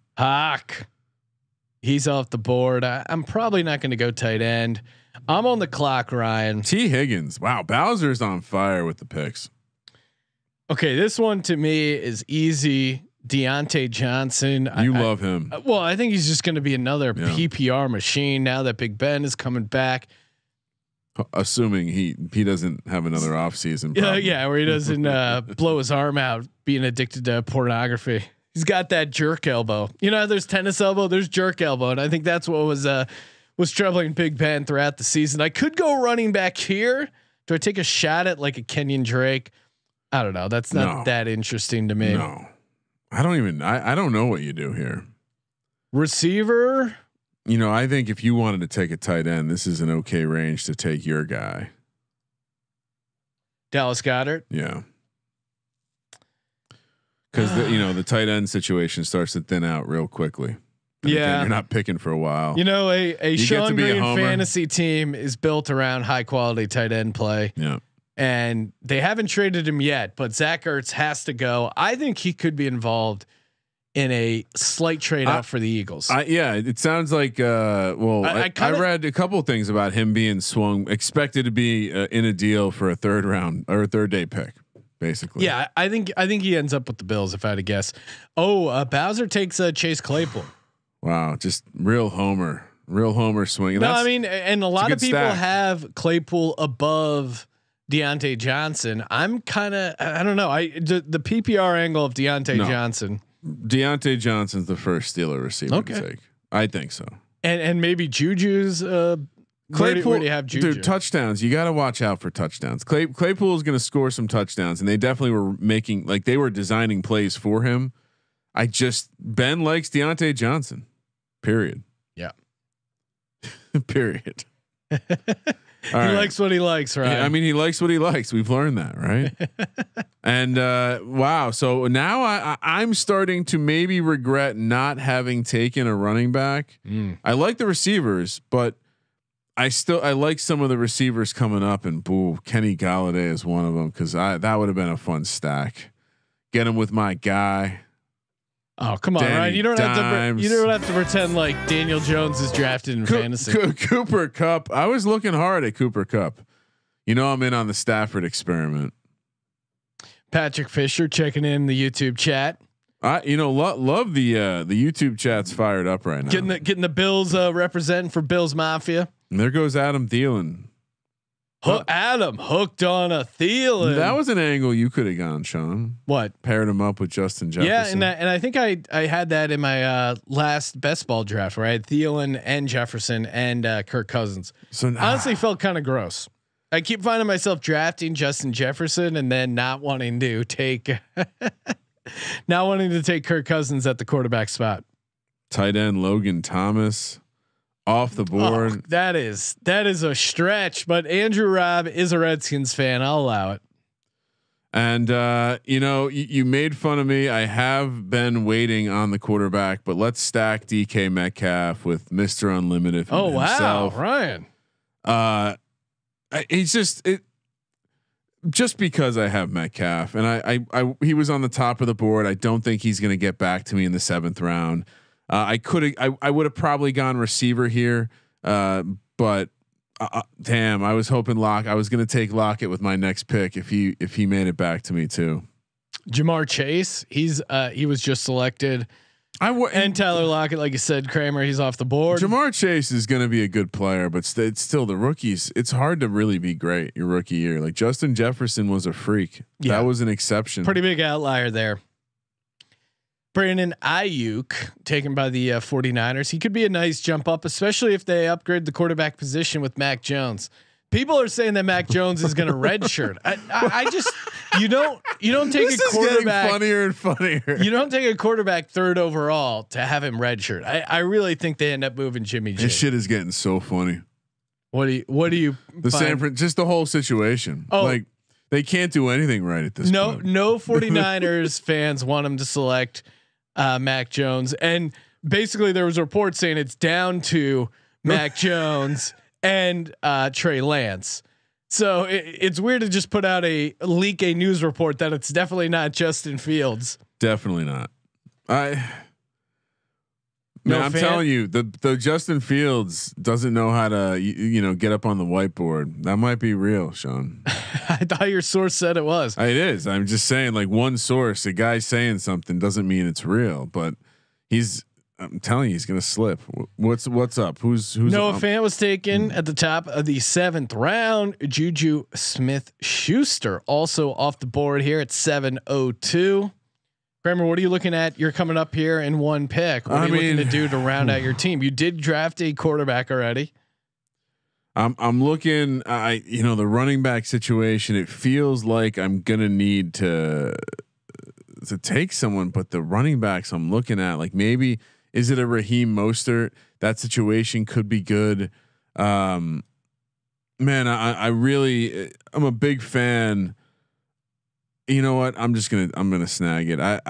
He's off the board. I'm probably not going to go tight end. I'm on the clock, Ryan. T. Higgins. Wow, Bowser's on fire with the picks. Okay, this one to me is easy. Deontay Johnson. You love him. Well, I think he's just going to be another PPR machine now that Big Ben is coming back. Assuming he doesn't have another offseason. Yeah, where he doesn't blow his arm out being addicted to pornography. He's got that jerk elbow. There's tennis elbow, there's jerk elbow, and I think that's what was troubling Big Ben throughout the season. I could go running back here. Do I take a shot at like a Kenyan Drake? I don't know. That's not that interesting to me. No, I don't know what you do here. Receiver. I think if you wanted to take a tight end, this is an okay range to take your guy. Dallas Goedert. Yeah. Cause the tight end situation starts to thin out real quickly. Yeah, you're not picking for a while. A Sean Green fantasy team is built around high quality tight end play. Yeah, and they haven't traded him yet, but Zach Ertz has to go. I think he could be involved in a slight trade out for the Eagles. It sounds like. I read a couple of things about him being expected to be in a deal for a third round or a third day pick. Basically, yeah, I think he ends up with the Bills if I had to guess. Bowser takes Chase Claypool. Wow, just real Homer swing. No, and a lot of people have Claypool above Deontay Johnson. I'm kind of, I don't know. The PPR angle of Deontay Johnson. Deontay Johnson's the first Steeler receiver to take. I think so. And maybe Juju's. Claypool, where do you have Juju? Dude, touchdowns. You got to watch out for touchdowns. Claypool is going to score some touchdowns, and they definitely were designing plays for him. I just, Ben likes Deontay Johnson, period. Yeah. Period. He likes what he likes, right? Yeah, I mean, he likes what he likes. We've learned that, right? And wow. So now I'm starting to maybe regret not having taken a running back. I like the receivers, but I like some of the receivers coming up, and boo, Kenny Golladay is one of them. Cause that would have been a fun stack. Get him with my guy. Oh, come on, Ryan. You don't have to pretend like Daniel Jones is drafted in fantasy. Cooper Kupp. I was looking hard at Cooper Kupp. You know, I'm in on the Stafford experiment. Patrick Fisher checking in the YouTube chat. I love the YouTube chat's fired up right now. Getting the Bills representing for Bills Mafia. And there goes Adam Thielen. Adam hooked on a Thielen. That was an angle you could have gone, Sean. What? Paired him up with Justin Jefferson. Yeah, and I think I had that in my last best ball draft where I had Thielen and Jefferson and Kirk Cousins. So honestly, felt kind of gross. I keep finding myself drafting Justin Jefferson and then not wanting to take Kirk Cousins at the quarterback spot. Tight end Logan Thomas. Off the board. Oh, that is a stretch, but Andrew Robb is a Redskins fan. I'll allow it. And you made fun of me. I have been waiting on the quarterback, but let's stack DK Metcalf with Mr. Unlimited. Oh himself. Wow, Ryan. Just because I have Metcalf and he was on the top of the board. I don't think he's going to get back to me in the 7th round. I would have probably gone receiver here, but damn, I was hoping I was going to take Lockett with my next pick if he made it back to me too. Jamar Chase, he was just selected. And Tyler Lockett, like you said, Kramer, he's off the board. Jamar Chase is going to be a good player, but it's still the rookies. It's hard to really be great your rookie year. Like Justin Jefferson was a freak. Yeah. That was an exception. Pretty big outlier there. Brandon Ayuk taken by the 49ers. He could be a nice jump up, especially if they upgrade the quarterback position with Mac Jones. People are saying that Mac Jones is going to redshirt. I just, you don't take a quarterback. Funnier and funnier. You don't take a quarterback 3rd overall to have him redshirt. I really think they end up moving Jimmy G. This shit is getting so funny. What do you the San Fran, just the whole situation. Oh, like they can't do anything right at this point. No 49ers fans want him to select Mac Jones, and basically there was a report saying it's down to Mac Jones and Trey Lance. So it's weird to just put out a news report that it's definitely not Justin Fields. Definitely not. I'm telling you, the Justin Fields doesn't know how to get up on the whiteboard. That might be real, Sean. I thought your source said it was. It is. I'm just saying, like one source, a guy saying something doesn't mean it's real. But I'm telling you, he's gonna slip. What's up? Who's? Noah Fant was taken at the top of the 7th round. Juju Smith-Schuster also off the board here at 7:02. Kramer, what are you looking at? You're coming up here in one pick. What are you looking to do to round out your team? You did draft a quarterback already. I'm looking. The running back situation. It feels like I'm gonna need to take someone, but the running backs I'm looking at, like maybe is it a Raheem Mostert? That situation could be good. I'm a big fan. You know what? I'm gonna snag it. I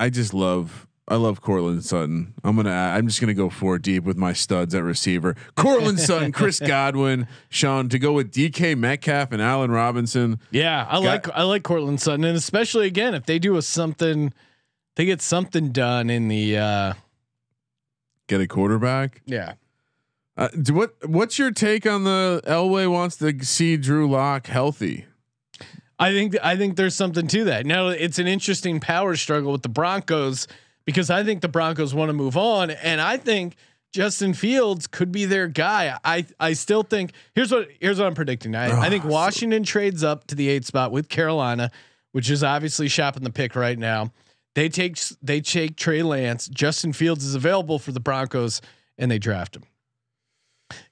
love Courtland Sutton. I'm just gonna go 4 deep with my studs at receiver. Courtland Sutton, Chris Godwin, Sean to go with DK Metcalf and Allen Robinson. Yeah, I like Courtland Sutton, and especially again if they do they get something done in the get a quarterback. Yeah. What's your take on the Elway wants to see Drew Lock healthy? I think there's something to that. Now it's an interesting power struggle with the Broncos because I think the Broncos want to move on, and I think Justin Fields could be their guy. I still think here's what I'm predicting. I think Washington trades up to the 8th spot with Carolina, which is obviously shopping the pick right now. They take Trey Lance. Justin Fields is available for the Broncos, and they draft him.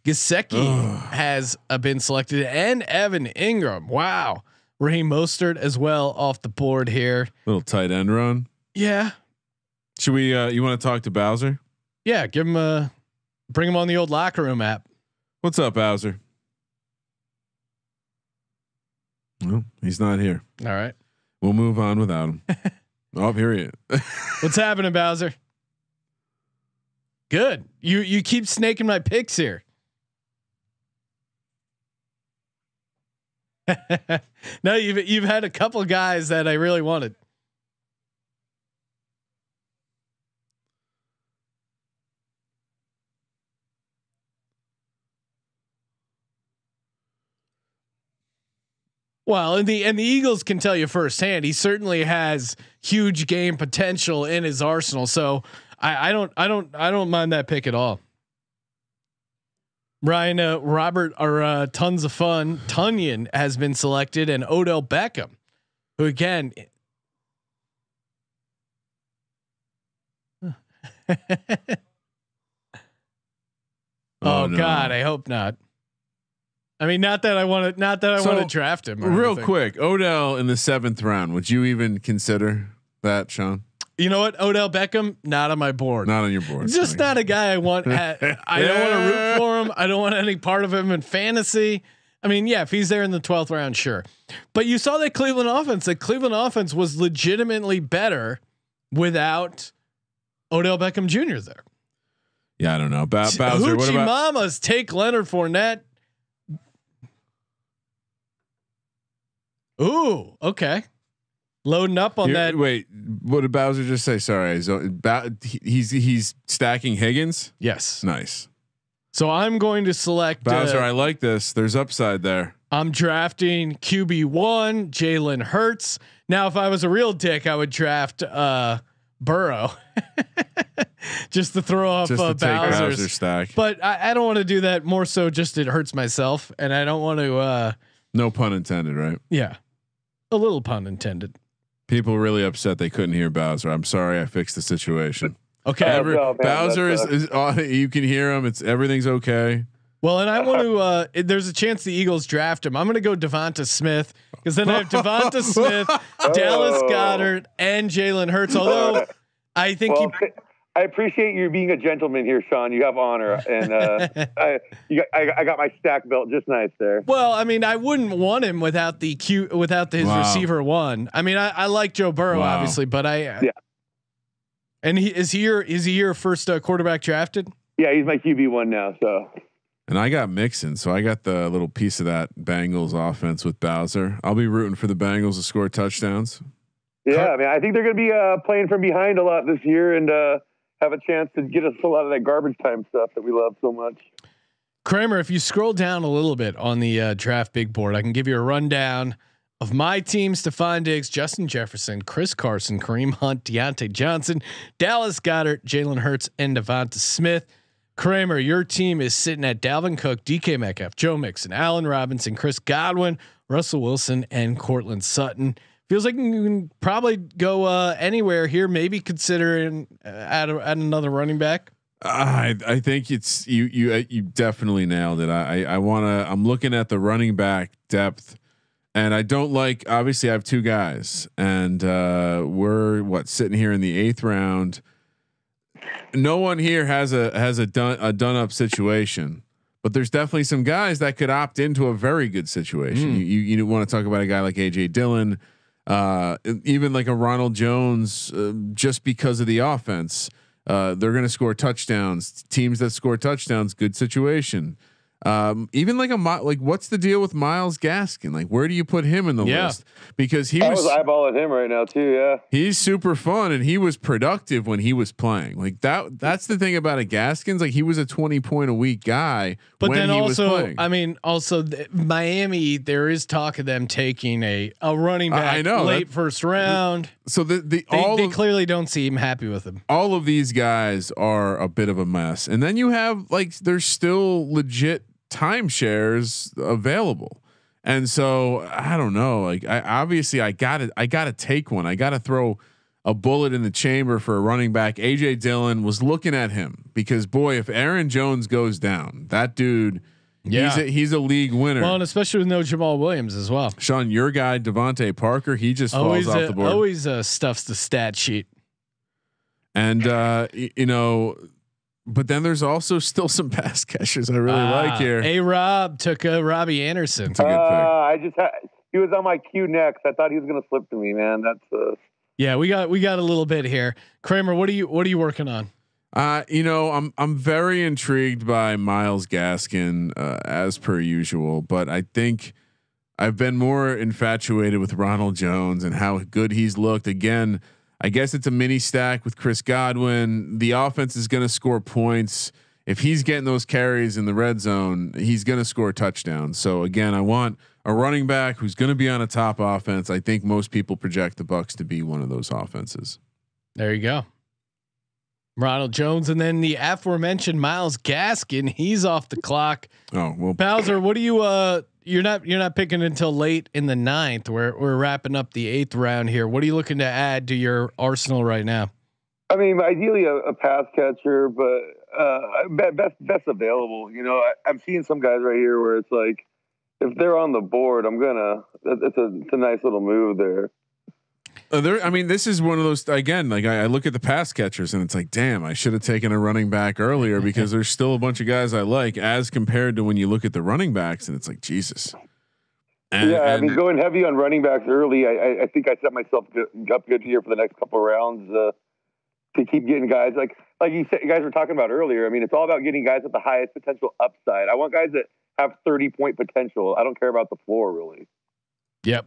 Gesicki has been selected, and Evan Ingram. Wow. Raheem Mostert as well off the board here. Little tight end run. Yeah. Should we? You want to talk to Bowser? Yeah, give him a bring him on the old locker room app. What's up, Bowser? No, he's not here. All right, we'll move on without him. Oh, period. What's happening, Bowser? Good. You keep snaking my picks here. No, you've had a couple guys that I really wanted. Well, and the Eagles can tell you firsthand, he certainly has huge game potential in his arsenal. So I don't mind that pick at all. Ryan, Robert are tons of fun. Tunyon has been selected, and Odell Beckham, who again, oh no. God, I hope not. I mean, not that I want to draft him. Real quick, Odell in the 7th round. Would you even consider that, Sean? You know what, Odell Beckham, not on my board. Not on your board. Just sorry. Not a guy I want. I don't want to root for him. I don't want any part of him in fantasy. I mean, yeah, if he's there in the 12th round, sure. But you saw that Cleveland offense. The Cleveland offense was legitimately better without Odell Beckham Jr. there. Yeah, I don't know. Bowser, what about Mamas? Take Leonard Fournette. Ooh, okay. Loading up on that. Wait, what did Bowser just say? Sorry, he's stacking Higgins. Yes, nice. So I'm going to select Bowser. I like this. There's upside there. I'm drafting QB1, Jalen Hurts. Now, if I was a real dick, I would draft Burrow just to throw off Bowser's stack. But I don't want to do that. More so, just it hurts myself, and I don't want to. No pun intended, right? Yeah, a little pun intended. People really upset they couldn't hear Bowser. I'm sorry, I fixed the situation. Okay, Bowser is on. You can hear him. It's everything's okay. Well, and I want to. There's a chance the Eagles draft him. I'm going to go DeVonta Smith because then I have DeVonta Smith, Dallas Goedert, and Jalen Hurts. Although I think I appreciate you being a gentleman here, Sean. You have honor, and I got my stack built just nice there. Well, I mean, I wouldn't want him without the his receiver one. I mean, I like Joe Burrow obviously, but yeah. And is he your first quarterback drafted? Yeah, he's my QB1 now. So. And I got Mixon, so I got the little piece of that Bengals offense with Bowser. I'll be rooting for the Bengals to score touchdowns. Yeah, I mean, I think they're going to be playing from behind a lot this year, and. Have a chance to get us a lot of that garbage time stuff that we love so much. Kramer, if you scroll down a little bit on the draft big board, I can give you a rundown of my team: Stefan Diggs, Justin Jefferson, Chris Carson, Kareem Hunt, Deontay Johnson, Dallas Goedert, Jalen Hurts, and DeVonta Smith. Kramer, your team is sitting at Dalvin Cook, DK Metcalf, Joe Mixon, Allen Robinson, Chris Godwin, Russell Wilson, and Courtland Sutton. Feels like you can probably go anywhere here. Maybe considering add another running back. I think it's you definitely nailed it. I'm looking at the running back depth, and I don't like. Obviously, I have two guys, and we're sitting here in the 8th round. No one here has a done up situation. But there's definitely some guys that could opt into a very good situation. You want to talk about a guy like AJ Dillon. Even like a Ronald Jones, just because of the offense, they're going to score touchdowns. Teams that score touchdowns, good situation. Even like what's the deal with Myles Gaskin? Like, where do you put him in the list? Because I was eyeballing him right now too. Yeah, he's super fun and he was productive when he was playing. Like that. That's the thing about a Gaskins. Like he was a 20 point a week guy. But when then he also, was playing. I mean, also Miami. There is talk of them taking a running back late first round. So they clearly don't seem happy with him. All of these guys are a bit of a mess. And then you have there's still legit timeshares available. And so I don't know, I gotta take one. I gotta throw a bullet in the chamber for a running back. AJ Dillon was looking at him because boy, if Aaron Jones goes down, that dude, he's a league winner. Well, and especially with no Jamal Williams as well. Sean, your guy, Devontae Parker, he just falls off the board. Always stuffs the stat sheet. And you know, but then there's also still some pass catchers I really like here. A-Rob took Robbie Anderson. That's a good pick. I just had, he was on my queue next. I thought he was going to slip to me, man. That's yeah. We got a little bit here. Kramer, what are you working on? You know, I'm very intrigued by Myles Gaskin as per usual, but I think I've been more infatuated with Ronald Jones and how good he's looked. Again, I guess it's a mini stack with Chris Godwin. The offense is going to score points. If he's getting those carries in the red zone, he's going to score touchdowns. So again, I want a running back who's going to be on a top offense. I think most people project the Bucs to be one of those offenses. There you go. Ronald Jones, and then the aforementioned Myles Gaskin. He's off the clock. Oh well, Bowser, what do you? You're not picking until late in the ninth. We're wrapping up the eighth round here. What are you looking to add to your arsenal right now? I mean, ideally a pass catcher, but best available. You know, I'm seeing some guys right here where it's like, if they're on the board, I'm gonna. It's a nice little move there. I mean, this is one of those again. Like I look at the pass catchers, and it's like, damn, I should have taken a running back earlier because there's still a bunch of guys I like as compared to when you look at the running backs, and it's like, Jesus. And, yeah, I mean, going heavy on running backs early, I think I set myself up good here for the next couple of rounds to keep getting guys like you said, you guys were talking about earlier. I mean, it's all about getting guys at the highest potential upside. I want guys that have 30-point potential. I don't care about the floor really. Yep.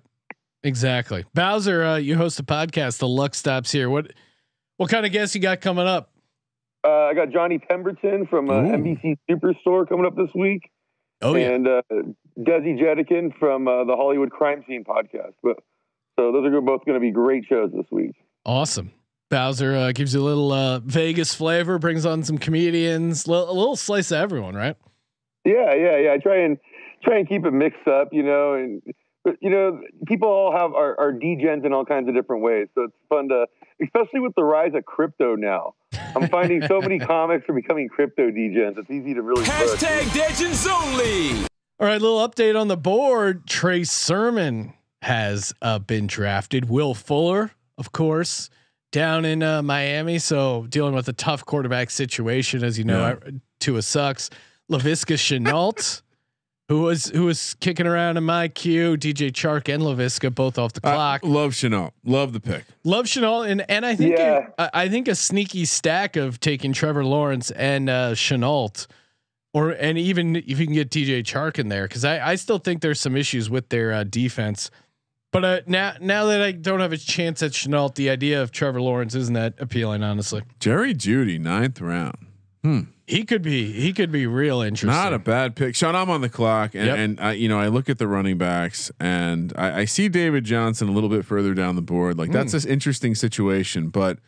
Exactly. Bowser, you host a podcast, The Luck Stops Here. What kind of guests you got coming up? I got Johnny Pemberton from NBC Superstore coming up this week. Oh yeah. And Desi Jetikin from the Hollywood Crime Scene podcast. But so those are both going to be great shows this week. Awesome. Bowser gives you a little Vegas flavor, brings on some comedians, a little slice of everyone, right? Yeah. I try and keep it mixed up, you know, and but you know, people all have our degens in all kinds of different ways. So it's fun to, especially with the rise of crypto now. I'm finding so many comics are becoming crypto degens. It's easy to really #degens only. All right, little update on the board. Trey Sermon has been drafted. Will Fuller, of course, down in Miami. So dealing with a tough quarterback situation, as you know, Tua sucks. Laviska Shenault. Who was kicking around in my queue? DJ Chark and Laviska both off the clock. Love Shenault. Love the pick. Love Shenault, and I think I think a sneaky stack of taking Trevor Lawrence and Shenault, and even if you can get DJ Chark in there, because I still think there's some issues with their defense. But now that I don't have a chance at Shenault, the idea of Trevor Lawrence isn't that appealing, honestly. Jerry Jeudy, 9th round. He could be real interesting. Not a bad pick. Sean, I'm on the clock, and I, you know, I look at the running backs, and I see David Johnson a little bit further down the board. Like that's an interesting situation, but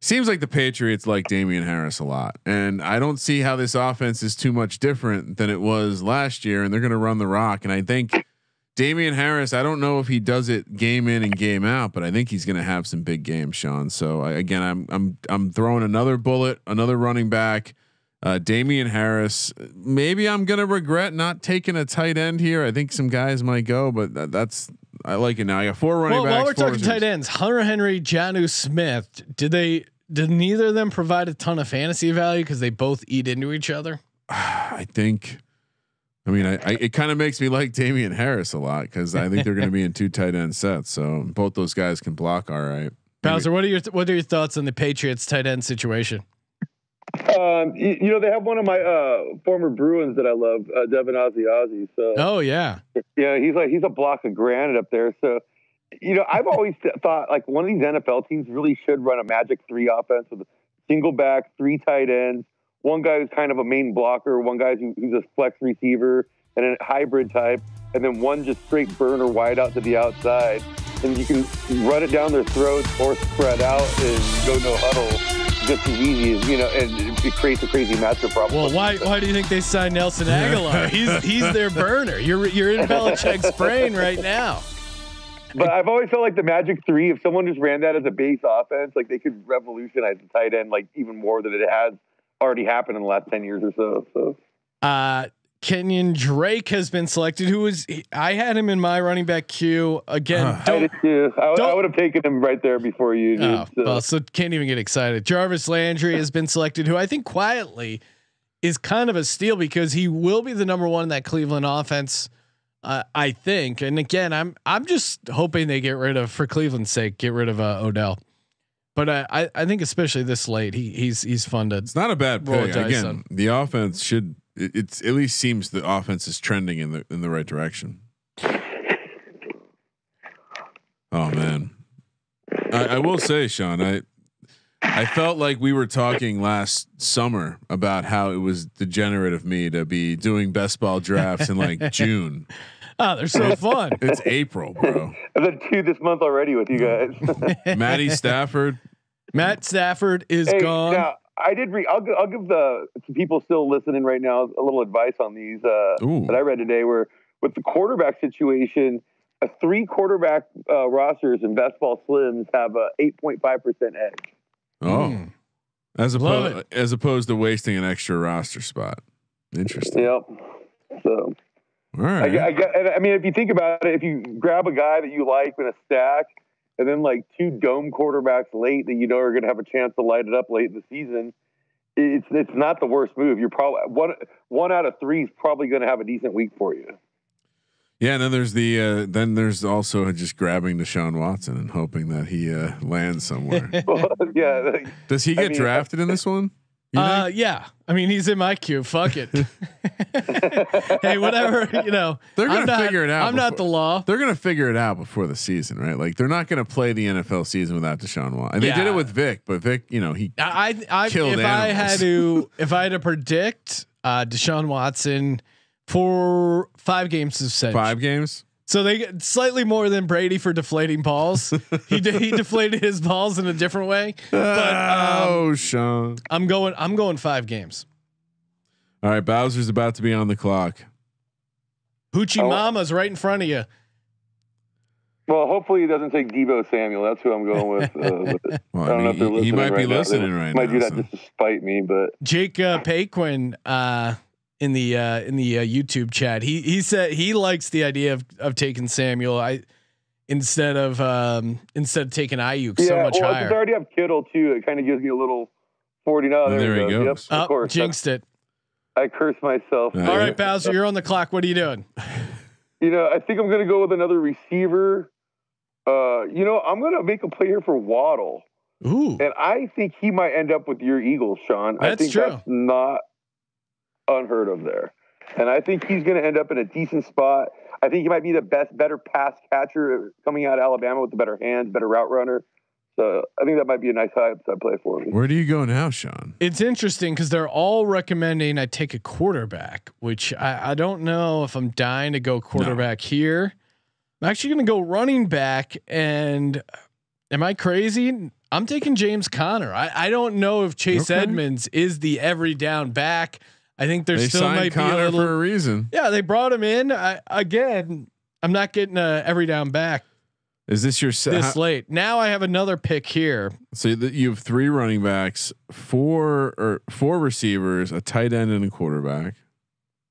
seems like the Patriots like Damian Harris a lot, and I don't see how this offense is too much different than it was last year. And they're going to run the rock, and I think Damian Harris, I don't know if he does it game in and game out, but I think he's going to have some big games, Sean. So I'm throwing another bullet, another running back, Damian Harris. Maybe I'm going to regret not taking a tight end here. I think some guys might go, but I like it now. I got 4 running backs. While we're talking tight ends, Hunter Henry, Jonnu Smith. Did neither of them provide a ton of fantasy value because they both eat into each other? I think. I mean, it kind of makes me like Damian Harris a lot because I think they're going to be in 2 tight end sets, so both those guys can block. All right, Bowser, what are your thoughts on the Patriots tight end situation? You know, they have one of my former Bruins that I love, Devin Asiazi. So, oh yeah, he's a block of granite up there. So, you know, I've always thought like one of these NFL teams really should run a magic 3 offense with a single back, 3 tight ends. One guy who's kind of a main blocker, one guy who's a flex receiver and a hybrid type, and then one just straight burner wide out to the outside. And you can run it down their throats or spread out and go no huddle just as easy, you know, and it creates a crazy matchup problem. Well, why do you think they signed Nelson Aguilar? He's their burner. You're in Belichick's brain right now. But I've always felt like the magic 3, if someone just ran that as a base offense, like they could revolutionize the tight end like even more than it has already happened in the last 10 years or so. Kenyon Drake has been selected. I had him in my running back queue again. I would have taken him right there before you. So can't even get excited. Jarvis Landry has been selected, who I think quietly is kind of a steal because he will be the number one in that Cleveland offense. I think. And again, I'm just hoping they get rid of, for Cleveland's sake, get rid of Odell. But I think especially this late, he's fun to. It's not a bad pick. Again, on. The offense should. It's at least seems the offense is trending in the right direction. Oh man, I will say, Sean, I felt like we were talking last summer about how it was degenerate of me to be doing best ball drafts in like June. Oh, they're so fun. It's April, bro. I've done two this month already with you guys. Matt Stafford is gone. Now, I did read. I'll give the people still listening right now a little advice on these that I read today. Where with the quarterback situation, a 3 quarterback rosters in best ball slims have a 8.5% edge. Oh, as opposed to wasting an extra roster spot. Interesting. Yep. So, all right. I mean, if you think about it, if you grab a guy that you like in a stack, and then like 2 dome quarterbacks late that you know are going to have a chance to light it up late in the season, it's not the worst move. You're probably one out of 3 is probably going to have a decent week for you. Yeah, and then there's also just grabbing Deshaun Watson and hoping that he lands somewhere. Yeah. Does he get drafted in this one? Yeah. I mean, he's in my queue. Fuck it. Hey, whatever, you know. They're going to figure it out. I'm not the law. They're going to figure it out before the season, right? Like they're not going to play the NFL season without Deshaun Watson. And they did it with Vic, but Vic, you know, he killed animals. If I had to predict Deshaun Watson for 5 games of seven. 5 games? So they get slightly more than Brady for deflating balls. He deflated his balls in a different way. But, Sean, I'm going 5 games. All right, Bowser's about to be on the clock. Hoochie Mama's right in front of you. Well, hopefully he doesn't take Deebo Samuel. That's who I'm going with. I don't know if he might be listening right now. Might do that just to spite me, but Jake Paquin. In the YouTube chat, he said he likes the idea of taking Samuel instead of taking Ayuk so much higher. I already have Kittle too. It kind of gives me a little 40. There he goes. Yep, of course. Jinxed it. I curse myself. All right, Bowser, you're on the clock. What are you doing? You know, I think I'm going to go with another receiver. I'm going to make a play here for Waddle. Ooh. And I think he might end up with your Eagles, Sean. That's not unheard of there, and I think he's going to end up in a decent spot. I think he might be the better pass catcher coming out of Alabama with the better hands, better route runner. So I think that might be a nice high upside play for me. Where do you go now, Sean? It's interesting because they're all recommending I take a quarterback, which I don't know if I'm dying to go quarterback here. I'm actually going to go running back, and am I crazy? I'm taking James Conner. I don't know if Chase Edmonds is the every down back. I think they still might be a little for a reason. Yeah, they brought him in. I'm not getting a every down back. Is this your late? Now I have another pick here. So that you have 3 running backs, 4 receivers, a tight end, and a quarterback.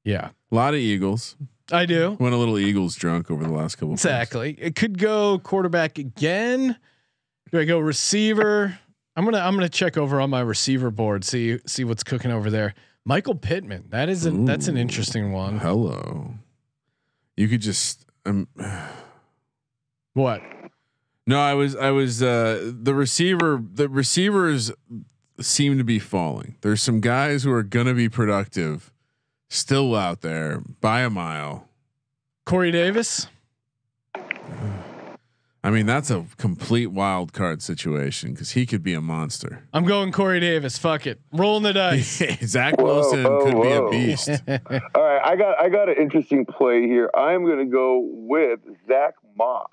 Yeah, a lot of Eagles. I do. Went a little Eagles drunk over the last couple. Exactly. Plays. It could go quarterback again. Do I go receiver? I'm gonna check over on my receiver board. See what's cooking over there. Michael Pittman. That's an interesting one. Hello. You could just what? No, I was the receivers seem to be falling. There's some guys who are going to be productive still out there by a mile. Corey Davis. I mean, that's a complete wild card situation because he could be a monster. I'm going Corey Davis. Fuck it, rolling the dice. Zach Wilson could be a beast. All right, I got an interesting play here. I'm going to go with Zach Moss.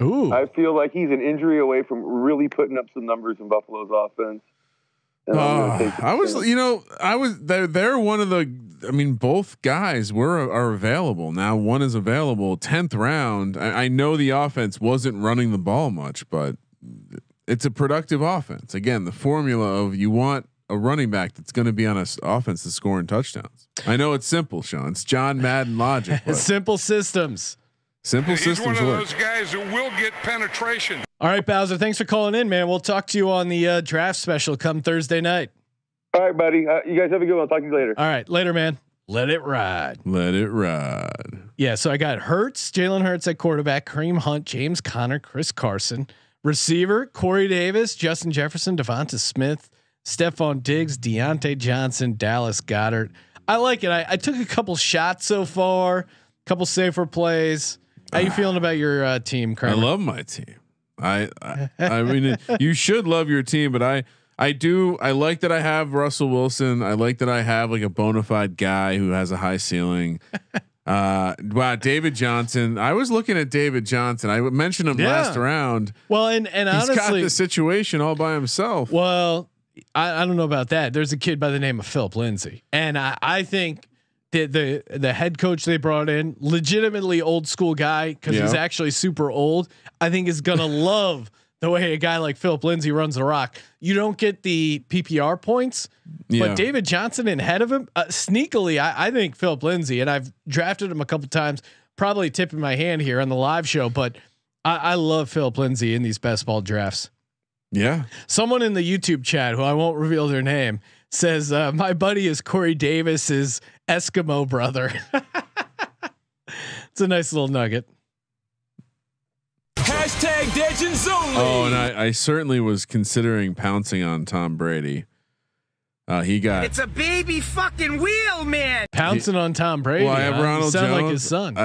Ooh, I feel like he's an injury away from really putting up some numbers in Buffalo's offense. They're one of the. I mean, both guys are available now. One is available 10th round. I know the offense wasn't running the ball much, but it's a productive offense. Again, the formula of you want a running back that's going to be on an offense that's scoring touchdowns. I know it's simple, Sean. It's John Madden logic. It's simple systems. Simple systems. He's one of those guys who will get penetration. All right, Bowser. Thanks for calling in, man. We'll talk to you on the draft special come Thursday night. All right, buddy. You guys have a good one. I'll talk to you later. All right, later, man. Let it ride. Let it ride. Yeah. So I got Hurts, Jalen Hurts at quarterback, Kareem Hunt, James Conner, Chris Carson, receiver Corey Davis, Justin Jefferson, Devonta Smith, Stefan Diggs, Deontay Johnson, Dallas Goedert. I like it. I took a couple shots so far, a couple safer plays. How you feeling about your team, Kramer? I love my team. I mean, you should love your team, but I do. I like that I have Russell Wilson. I like that I have like a bona fide guy who has a high ceiling. Wow, David Johnson. I was looking at David Johnson. I mentioned him last round. Well, and he's honestly got the situation all by himself. Well, I don't know about that. There's a kid by the name of Philip Lindsay, and I think that the head coach they brought in, legitimately old school guy because he's actually super old. I think is gonna love the way a guy like Philip Lindsay runs the rock. You don't get the PPR points, but David Johnson in head of him sneakily. I think Philip Lindsay, and I've drafted him a couple times, probably tipping my hand here on the live show, but I love Philip Lindsay in these best ball drafts. Yeah. Someone in the YouTube chat who I won't reveal their name says my buddy is Corey Davis's Eskimo brother. It's a nice little nugget. Hashtag Legends Only. Oh, and I certainly was considering pouncing on Tom Brady. He got it's a baby fucking wheel, man. Pouncing on Tom Brady. Well, I have Ronald Jones. Like his son.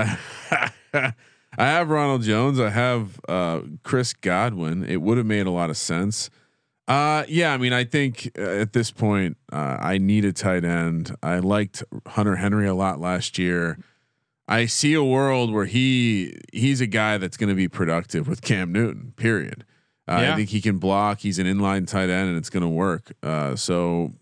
I have Ronald Jones. I have Chris Godwin. It would have made a lot of sense. Yeah, I mean, I think at this point I need a tight end. I liked Hunter Henry a lot last year. I see a world where he's a guy that's going to be productive with Cam Newton, period. I think he can block. He's an inline tight end and it's going to work. So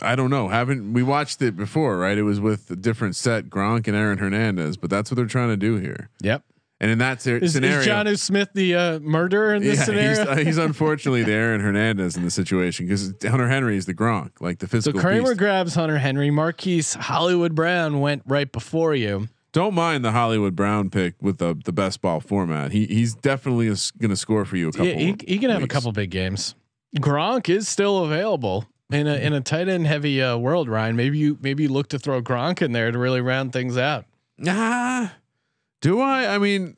I don't know. Haven't we watched it before, right? It was with a different set, Gronk and Aaron Hernandez, but that's what they're trying to do here. Yep. And in that scenario, is Jonnu Smith the murderer in this scenario? He's unfortunately the Aaron Hernandez in the situation because Hunter Henry is the Gronk, like the physical. So Kramer grabs Hunter Henry. Marquise Hollywood Brown went right before you. Don't mind the Hollywood Brown pick with the best ball format. He's definitely going to score for you a couple. Yeah, he can have a couple big games. Gronk is still available in a tight end heavy world. Ryan, maybe you look to throw Gronk in there to really round things out. Ah. Do I? I mean,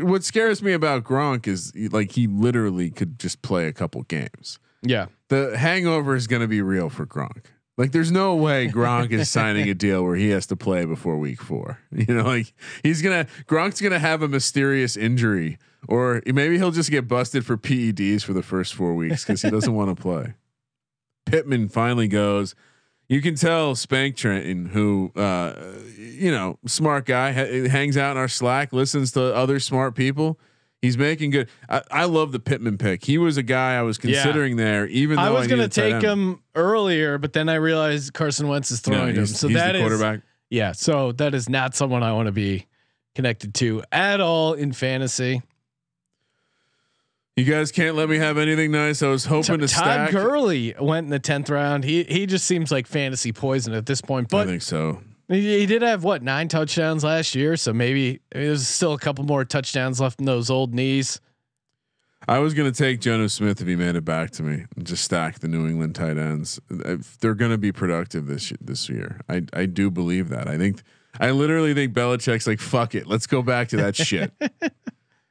what scares me about Gronk is like he literally could just play a couple games. Yeah, the hangover is going to be real for Gronk. Like, there's no way Gronk is signing a deal where he has to play before week 4. You know, like Gronk's gonna have a mysterious injury, or maybe he'll just get busted for PEDs for the first 4 weeks because he doesn't want to play. Pittman finally goes. You can tell Spank Trenton, who, smart guy, hangs out in our Slack, listens to other smart people. He's making good. I love the Pittman pick. He was a guy I was considering there, even though I was going to take him earlier, but then I realized Carson Wentz is throwing him. So that is quarterback. Yeah. So that is not someone I want to be connected to at all in fantasy. You guys can't let me have anything nice. I was hoping to stack. Todd Gurley went in the 10th round. He just seems like fantasy poison at this point. But I think so. He did have 9 touchdowns last year, so maybe there's still a couple more touchdowns left in those old knees. I was going to take Jonnu Smith if he made it back to me and just stack the New England tight ends. They're going to be productive this year. I do believe that. I literally think Belichick's like, fuck it, let's go back to that shit.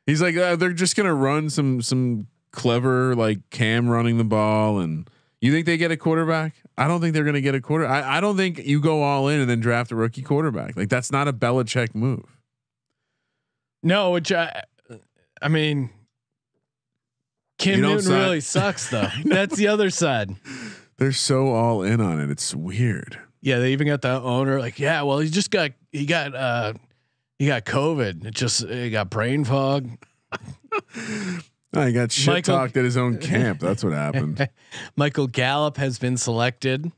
He's like, they're just gonna run some clever like Cam running the ball, and you think they get a quarterback? I don't think they're gonna get a quarterback. I don't think you go all in and then draft a rookie quarterback. Like, that's not a Belichick move. No, which I mean, Cam Newton really sucks though. That's the other side. They're so all in on it. It's weird. Yeah, they even got the owner like, yeah, well, he got COVID. He got brain fog. He got shit talked at his own camp. That's what happened. Michael Gallup has been selected.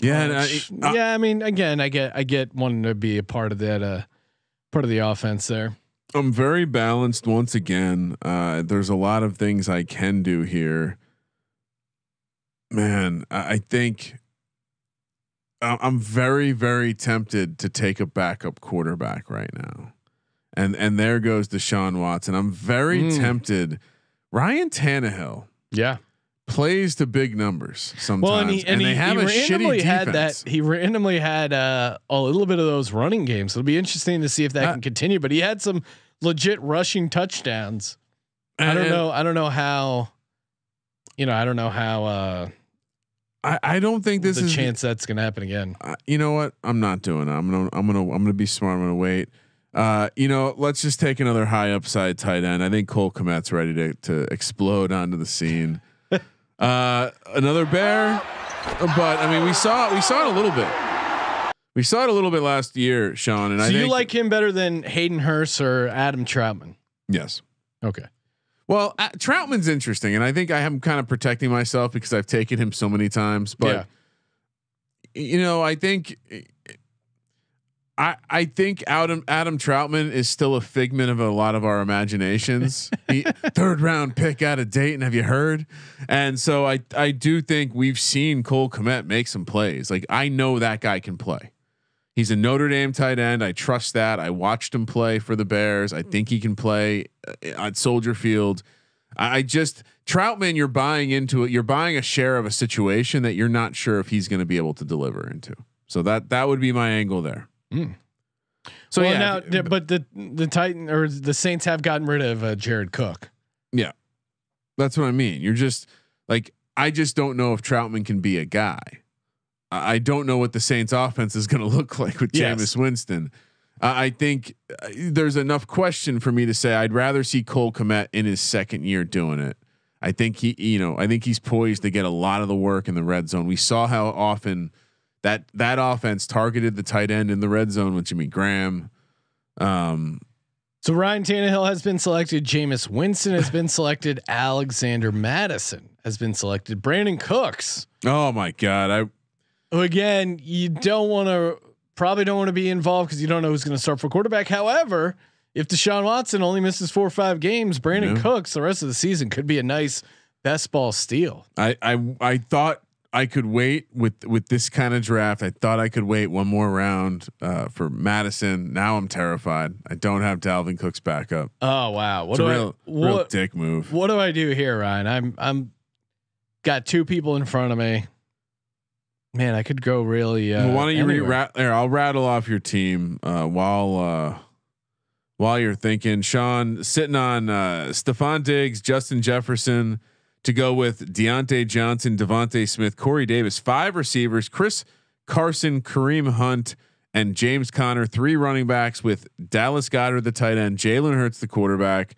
Yeah. I mean, again, I get wanting to be a part of that, part of the offense there. I'm very balanced. Once again, there's a lot of things I can do here. Man, I think I'm very, very tempted to take a backup quarterback right now. And there goes Deshaun Watson. I'm very tempted. Ryan Tannehill. Yeah. Plays to big numbers sometimes. Well, and they have a shitty defense. He randomly had a little bit of those running games. It'll be interesting to see if that can continue, but he had some legit rushing touchdowns. I don't think this is a chance that's going to happen again. You know what? I'm not doing it. I'm going to be smart. I'm going to wait. Let's just take another high upside tight end. I think Cole Kmet's ready to explode onto the scene. Another bear, but I mean, we saw it a little bit. We saw it a little bit last year, Sean. And so I think you like him better than Hayden Hurst or Adam Troutman? Yes. Okay. Well, Troutman's interesting, and I think I am kind of protecting myself because I've taken him so many times. But I think I think Adam Troutman is still a figment of a lot of our imaginations. Third round pick out of Dayton. Have you heard? And so I do think we've seen Cole Kmet make some plays. Like, I know that guy can play. He's a Notre Dame tight end. I trust that. I watched him play for the Bears. I think he can play at Soldier Field. I just Troutman, you're buying into it. You're buying a share of a situation that you're not sure if he's going to be able to deliver into. So that would be my angle there. So now, but the Titan or the Saints have gotten rid of Jared Cook. Yeah, that's what I mean. You're just like, I just don't know if Troutman can be a guy. I don't know what the Saints offense is going to look like with Jameis Winston. I think there's enough question for me to say I'd rather see Cole Kmet in his second year doing it. I think he's poised to get a lot of the work in the red zone. We saw how often that offense targeted the tight end in the red zone with Jimmy Graham. So Ryan Tannehill has been selected. Jameis Winston has been selected. Alexander Madison has been selected. Brandon Cooks. Oh my God. Again, you probably don't want to be involved because you don't know who's going to start for quarterback. However, if Deshaun Watson only misses 4 or 5 games, Brandon Cooks the rest of the season could be a nice best ball steal. I thought I could wait with this kind of draft. I thought I could wait one more round for Madison. Now I'm terrified. I don't have Dalvin Cook's backup. Oh wow, real dick move. What do I do here, Ryan? I'm got 2 people in front of me. Man, I could go really. Why don't you I'll rattle off your team while you're thinking. Sean sitting on Stefan Diggs, Justin Jefferson to go with Deontay Johnson, Devontae Smith, Corey Davis, 5 receivers, Chris Carson, Kareem Hunt, and James Conner, 3 running backs with Dallas Goedert the tight end, Jalen Hurts the quarterback.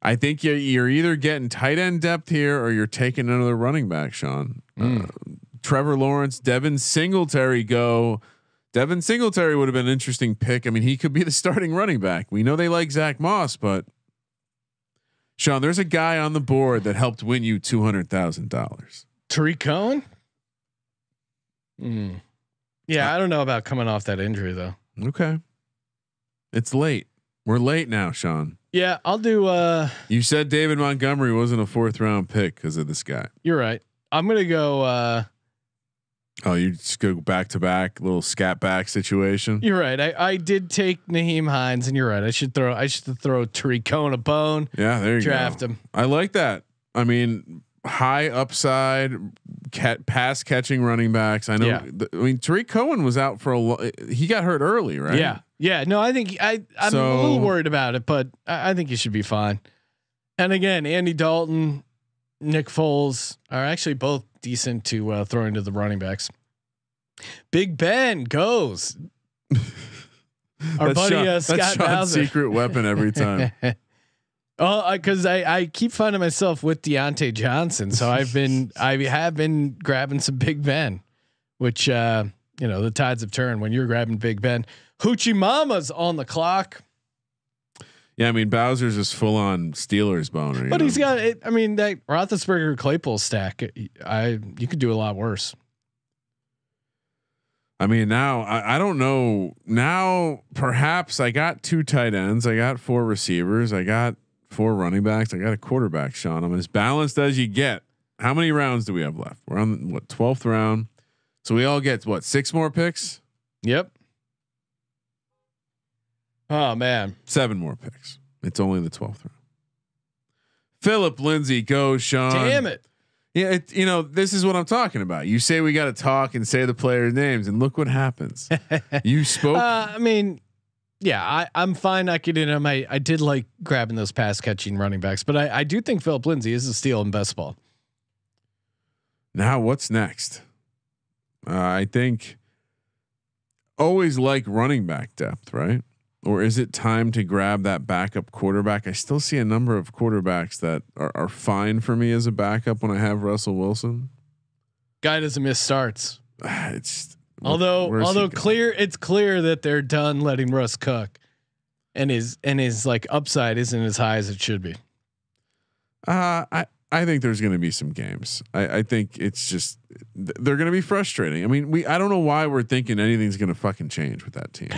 I think you're either getting tight end depth here or you're taking another running back, Sean. Trevor Lawrence, Devin Singletary would have been an interesting pick. I mean, he could be the starting running back. We know they like Zach Moss, but Sean, there's a guy on the board that helped win you $200,000. Tariq Cohen. Yeah. I don't know about coming off that injury though. Okay. It's late. We're late now, Sean. Yeah. I'll do. You said David Montgomery wasn't a 4th round pick because of this guy. You're right. I'm going to go. You just go back to back, little scat back situation. You're right. I did take Naheem Hines, and you're right. I should throw Tariq Cohen a bone. Yeah, there you draft go. Draft him. I like that. I mean, high upside, pass catching running backs. I know. Yeah. Tariq Cohen was out for he got hurt early, right? Yeah. Yeah. No, I think I'm a little worried about it, but I think he should be fine. And again, Andy Dalton, Nick Foles are actually both decent to throw into the running backs. Big Ben goes. Our buddy Scott Bowser. Secret weapon every time. Because I keep finding myself with Deontay Johnson, so I have been grabbing some Big Ben, which the tides have turned when you're grabbing Big Ben. Hoochie Mama's on the clock. Yeah, I mean Bowser's is full on Steelers boner, but he's got it. I mean that Roethlisberger Claypool stack. You could do a lot worse. I mean now I don't know. Now perhaps I got 2 tight ends, I got 4 receivers, I got 4 running backs, I got a quarterback. Sean, I'm as balanced as you get. How many rounds do we have left? We're on what, 12th round. So we all get what, 6 more picks? Yep. Oh man. 7 more picks. It's only the 12th round. Philip Lindsay goes, Sean. Damn it. Yeah, you know, this is what I'm talking about. You say we got to talk and say the players' names, and look what happens. You spoke. I mean, yeah, I'm fine. I could, I did like grabbing those pass catching running backs, but I do think Philip Lindsay is a steal in best ball. Now what's next? I think always like running back depth, right? Or is it time to grab that backup quarterback? I still see a number of quarterbacks that are fine for me as a backup when I have Russell Wilson. Guy doesn't miss starts. It's clear that they're done letting Russ cook, and his like upside isn't as high as it should be. I think there's going to be some games. I think it's just they're going to be frustrating. I mean, I don't know why we're thinking anything's going to fucking change with that team.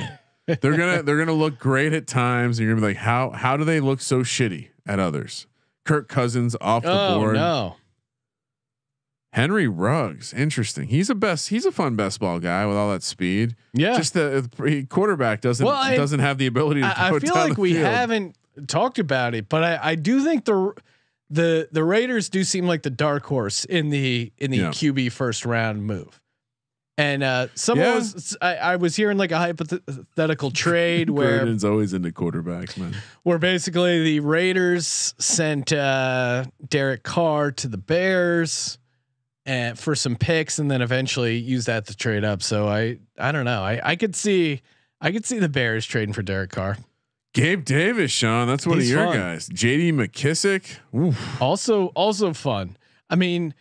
They're gonna look great at times, and you're gonna be like, how do they look so shitty at others? Kirk Cousins off the board. No. Henry Ruggs, interesting. He's a fun best ball guy with all that speed. Yeah, just the quarterback doesn't have the ability to. I feel like we haven't talked about it, but I do think the Raiders do seem like the dark horse in the QB first round move. And I was hearing like a hypothetical trade where Gordon's always into quarterbacks, man. Where basically the Raiders sent Derek Carr to the Bears and for some picks, and then eventually used that to trade up. So I don't know. I could see the Bears trading for Derek Carr. Gabe Davis, Sean, that's one of your guys. J.D. McKissick, oof. Also fun. I mean,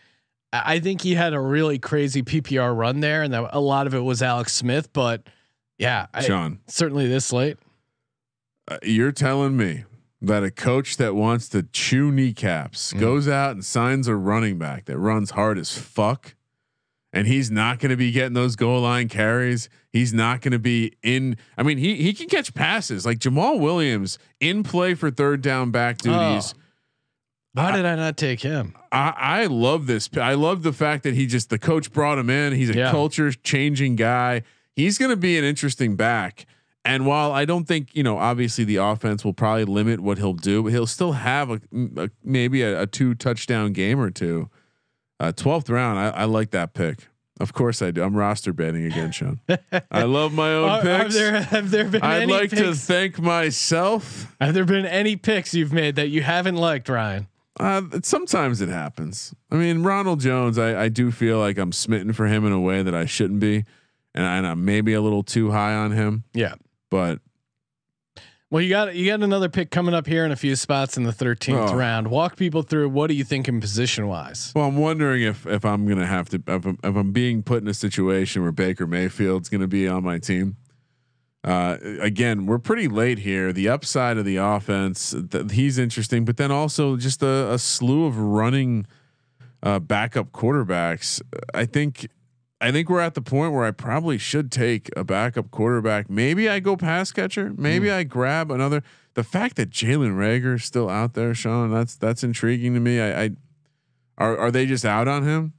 I think he had a really crazy PPR run there, and a lot of it was Alex Smith. But yeah, Sean, certainly this late. You're telling me that a coach that wants to chew kneecaps goes out and signs a running back that runs hard as fuck, and he's not going to be getting those goal line carries. He's not going to be in. I mean, he can catch passes like Jamal Williams in play for third down back duties. Oh. Why did I not take him? I love this. I love the fact that the coach brought him in. He's a culture changing guy. He's going to be an interesting back. And while I don't think, obviously the offense will probably limit what he'll do, but he'll still have maybe a 2 touchdown game or 2. 12th round. I like that pick. Of course I do. I'm roster betting again, Sean. I love my own picks. Have there been any picks? I'd like to thank myself. Have there been any picks you've made that you haven't liked, Ryan? Sometimes it happens. I mean, Ronald Jones, I do feel like I'm smitten for him in a way that I shouldn't be. And I'm maybe a little too high on him. Yeah. But. Well, you got another pick coming up here in a few spots in the 13th round. Walk people through. What do you think in position wise? Well, I'm wondering if I'm going to have to, if I'm being put in a situation where Baker Mayfield's going to be on my team. Again, we're pretty late here. The upside of the offense, he's interesting, but then also just a slew of running backup quarterbacks. I think we're at the point where I probably should take a backup quarterback. Maybe I go pass catcher. Maybe I grab another. The fact that Jalen Reagor is still out there, Sean, that's intriguing to me. Are they just out on him?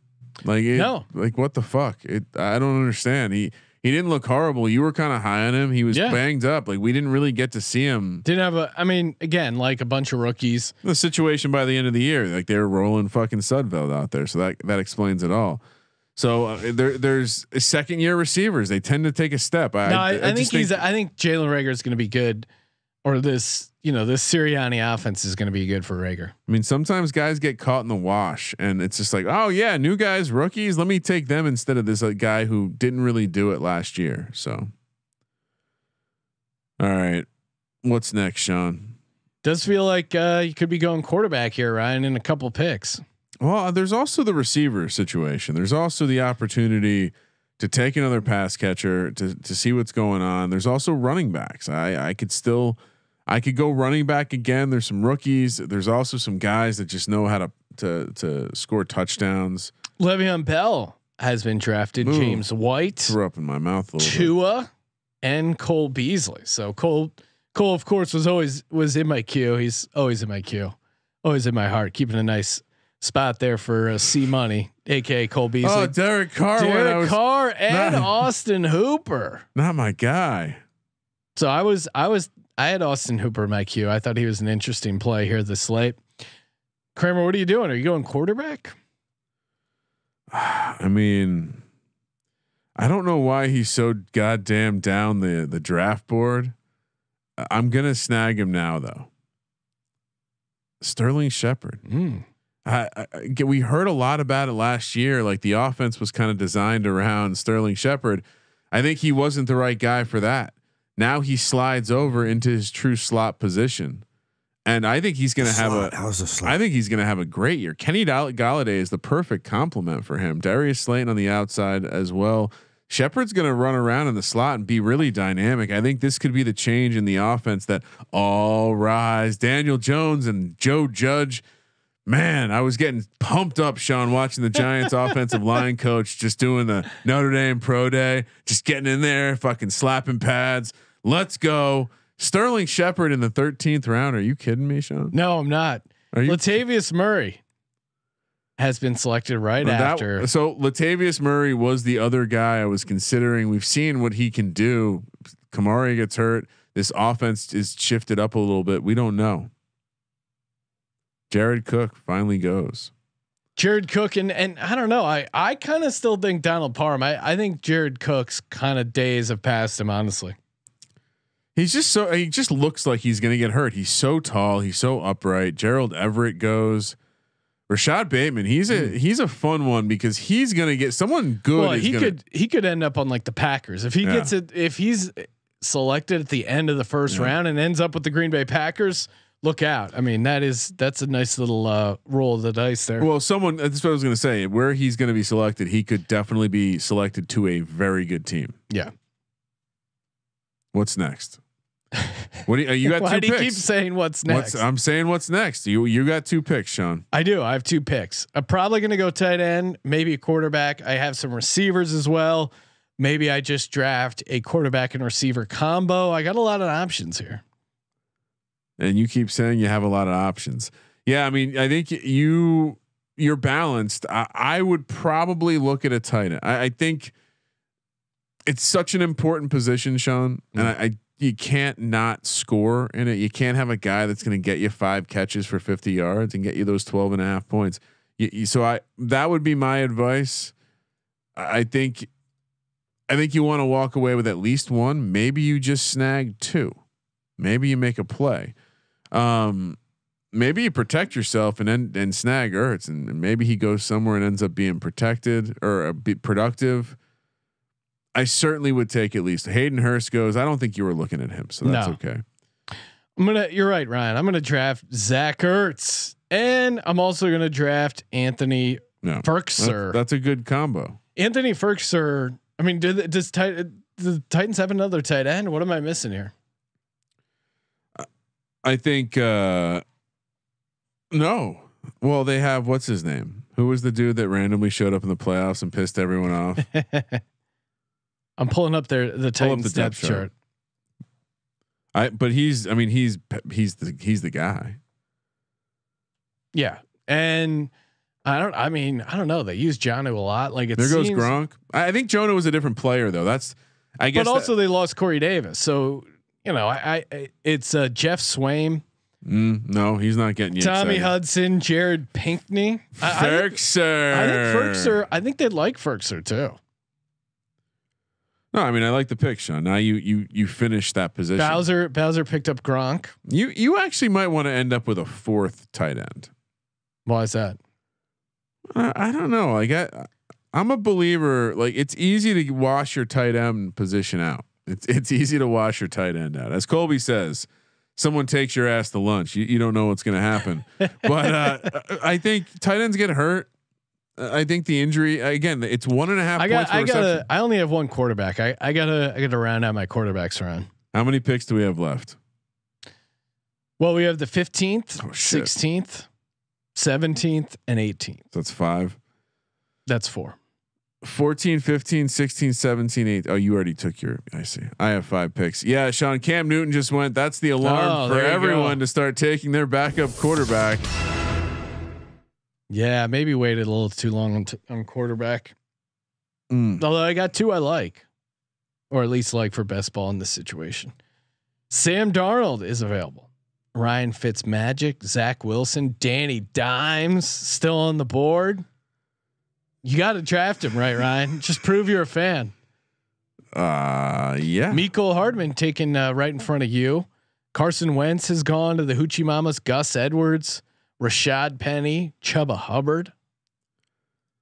Like no. Like what the fuck? I don't understand. He didn't look horrible. You were kind of high on him. He was banged up. Like we didn't really get to see him. Didn't have again, like a bunch of rookies. The situation by the end of the year, like they were rolling fucking Sudfeld out there. So that explains it all. So there's second year receivers. They tend to take a step. I think Jalen Reagor is going to be good, or this Sirianni offense is going to be good for Reagor. I mean, sometimes guys get caught in the wash, and it's just like, oh yeah, new guys, rookies. Let me take them instead of this guy who didn't really do it last year. So, all right, what's next, Sean? Does feel like you could be going quarterback here, Ryan, in a couple picks. Well, there's also the receiver situation. There's also the opportunity to take another pass catcher to see what's going on. There's also running backs. I could go running back again. There's some rookies. There's also some guys that just know how to score touchdowns. Le'Veon Bell has been drafted. Ooh, James White. Threw up in my mouth a little. Tua bit. And Cole Beasley. So Cole of course was always in my queue. He's always in my queue. Always in my heart. Keeping a nice spot there for C Money, aka Cole Beasley. Oh, Derek Carr and Austin Hooper. Not my guy. So I had Austin Hooper in my queue. I thought he was an interesting play here this late. Kramer, what are you doing? Are you going quarterback? I mean, I don't know why he's so goddamn down the draft board. I'm gonna snag him now though. Sterling Shepard. Mm. We heard a lot about it last year. Like the offense was kind of designed around Sterling Shepard. I think he wasn't the right guy for that. Now he slides over into his true slot position. And I think he's going to have a great year. Kenny Golladay is the perfect complement for him. Darius Slayton on the outside as well. Shepard's going to run around in the slot and be really dynamic. I think this could be the change in the offense that all rise. Daniel Jones and Joe Judge. Man, I was getting pumped up, Sean, watching the Giants offensive line coach just doing the Notre Dame Pro Day, just getting in there, fucking slapping pads. Let's go. Sterling Shepard in the 13th round. Are you kidding me, Sean? No, I'm not. Latavius Murray has been selected after. So Latavius Murray was the other guy I was considering. We've seen what he can do. Kamara gets hurt. This offense is shifted up a little bit. We don't know. Jared Cook finally goes. Jared Cook and I don't know. I kind of still think Donald Parham. I think Jared Cook's kind of days have passed him. Honestly, he just looks like he's gonna get hurt. He's so tall. He's so upright. Gerald Everett goes. Rashad Bateman. He's a fun one because he's gonna get someone good. Well, he could end up on like the Packers if he gets it. If he's selected at the end of the first round and ends up with the Green Bay Packers. Look out! I mean, that's a nice little roll of the dice there. Well, that's what I was going to say. Where he's going to be selected, he could definitely be selected to a very good team. Yeah. What's next? You got two picks. Why do you keep saying what's next? I'm saying what's next. You got two picks, Sean. I do. I have two picks. I'm probably going to go tight end, maybe a quarterback. I have some receivers as well. Maybe I just draft a quarterback and receiver combo. I got a lot of options here. And you keep saying you have a lot of options. Yeah. I mean, I think you're balanced. I would probably look at a tight end. I think it's such an important position, Sean. And you can't not score in it. You can't have a guy that's going to get you 5 catches for 50 yards and get you those 12.5 points. So that would be my advice. I think you want to walk away with at least one, maybe you just snag 2. Maybe you make a play. Maybe you protect yourself and snag Ertz, and maybe he goes somewhere and ends up being protected or be productive. I certainly would take at least Hayden Hurst goes. I don't think you were looking at him, so that's okay. You're right, Ryan. I'm gonna draft Zach Ertz, and I'm also gonna draft Anthony Firkser. That's a good combo. Anthony Firkser. I mean, does the Titans have another tight end? What am I missing here? I think no. Well, they have what's his name? Who was the dude that randomly showed up in the playoffs and pissed everyone off? I'm pulling up the Titans depth chart. He's the guy. Yeah, and I don't know. They use Jonnu a lot. Like there goes Gronk. I think Jonah was a different player though. But also they lost Corey Davis, so. You know, it's Jeff Swaim. No, he's not getting you. Tommy Hudson, Jared Pinkney, Firkser. I think they'd like Firkser too. No, I mean I like the pick, Sean. Now you finish that position. Bowser picked up Gronk. You actually might want to end up with a 4th tight end. Why is that? I don't know. I'm a believer. Like it's easy to wash your tight end position out. It's easy to wash your tight end out. As Colby says, someone takes your ass to lunch. You don't know what's going to happen, but I think tight ends get hurt. I think the injury again, it's 1.5. I only have one quarterback. I gotta round out my quarterbacks around. How many picks do we have left? Well, we have the 15th, 16th, 17th and 18th. That's 5. That's 4. 14, 15, 16, 17, 8. Oh, you already took I see. I have 5 picks. Yeah. Sean, Cam Newton just went. That's the alarm for everyone to start taking their backup quarterback. Yeah, maybe waited a little too long on quarterback. Although I got two I like, or at least like for best ball in this situation. Sam Darnold is available. Ryan Fitzmagic, Zach Wilson, Danny Dimes still on the board. You got to draft him, right, Ryan? Just prove you're a fan. Yeah. Mecole Hardman taken right in front of you. Carson Wentz has gone to the Hoochie Mamas. Gus Edwards, Rashad Penny, Chubba Hubbard,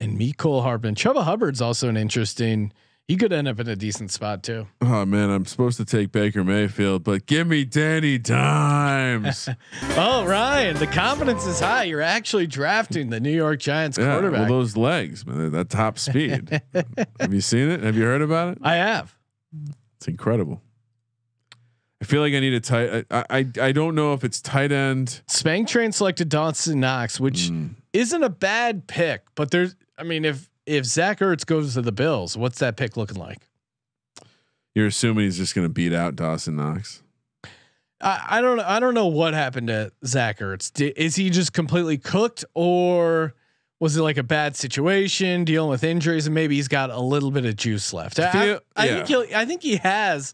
and Mecole Hardman. Chubba Hubbard's also an interesting. He could end up in a decent spot too. Oh man, I'm supposed to take Baker Mayfield, but give me Danny Dimes. Oh, Ryan, the confidence is high. You're actually drafting the New York Giants quarterback. Well, those legs, man, that top speed. Have you seen it? Have you heard about it? I have. It's incredible. I feel like I need a tight. I don't know if it's tight end. Spank Train selected Dawson Knox, which isn't a bad pick, but there's. I mean, if Zach Ertz goes to the Bills, what's that pick looking like? You're assuming he's just going to beat out Dawson Knox. I don't know what happened to Zach Ertz. Is he just completely cooked, or was it like a bad situation dealing with injuries, and maybe he's got a little bit of juice left? I think he has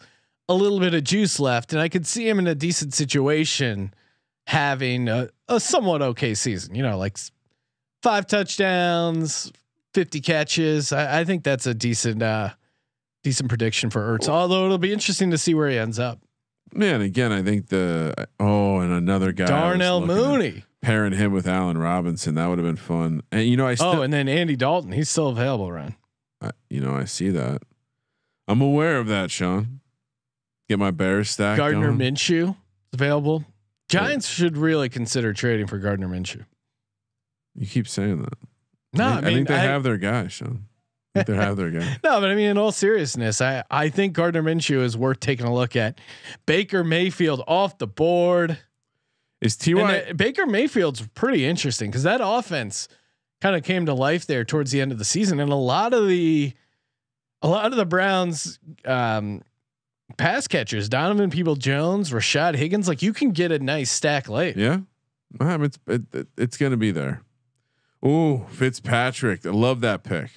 a little bit of juice left, and I could see him in a decent situation having a somewhat okay season. You know, like 5 touchdowns. 50 catches. I think that's a decent, decent prediction for Ertz. Although it'll be interesting to see where he ends up. Man, again, I think and another guy, Darnell Mooney, pairing him with Allen Robinson, that would have been fun. And you know, and then Andy Dalton, he's still available, Ron. I see that. I'm aware of that, Sean. Get my Bears stack. Gardner Minshew available. Giants should really consider trading for Gardner Minshew. You keep saying that. No, I think they have their guy, Sean. I think they have their guy. No, but I mean, in all seriousness, I think Gardner Minshew is worth taking a look at. Baker Mayfield off the board. Is T.Y. Baker Mayfield's pretty interesting because that offense kind of came to life there towards the end of the season, and a lot of the Browns pass catchers, Donovan Peoples-Jones, Rashad Higgins, like you can get a nice stack late. Yeah, it's going to be there. Ooh, Fitzpatrick! I love that pick.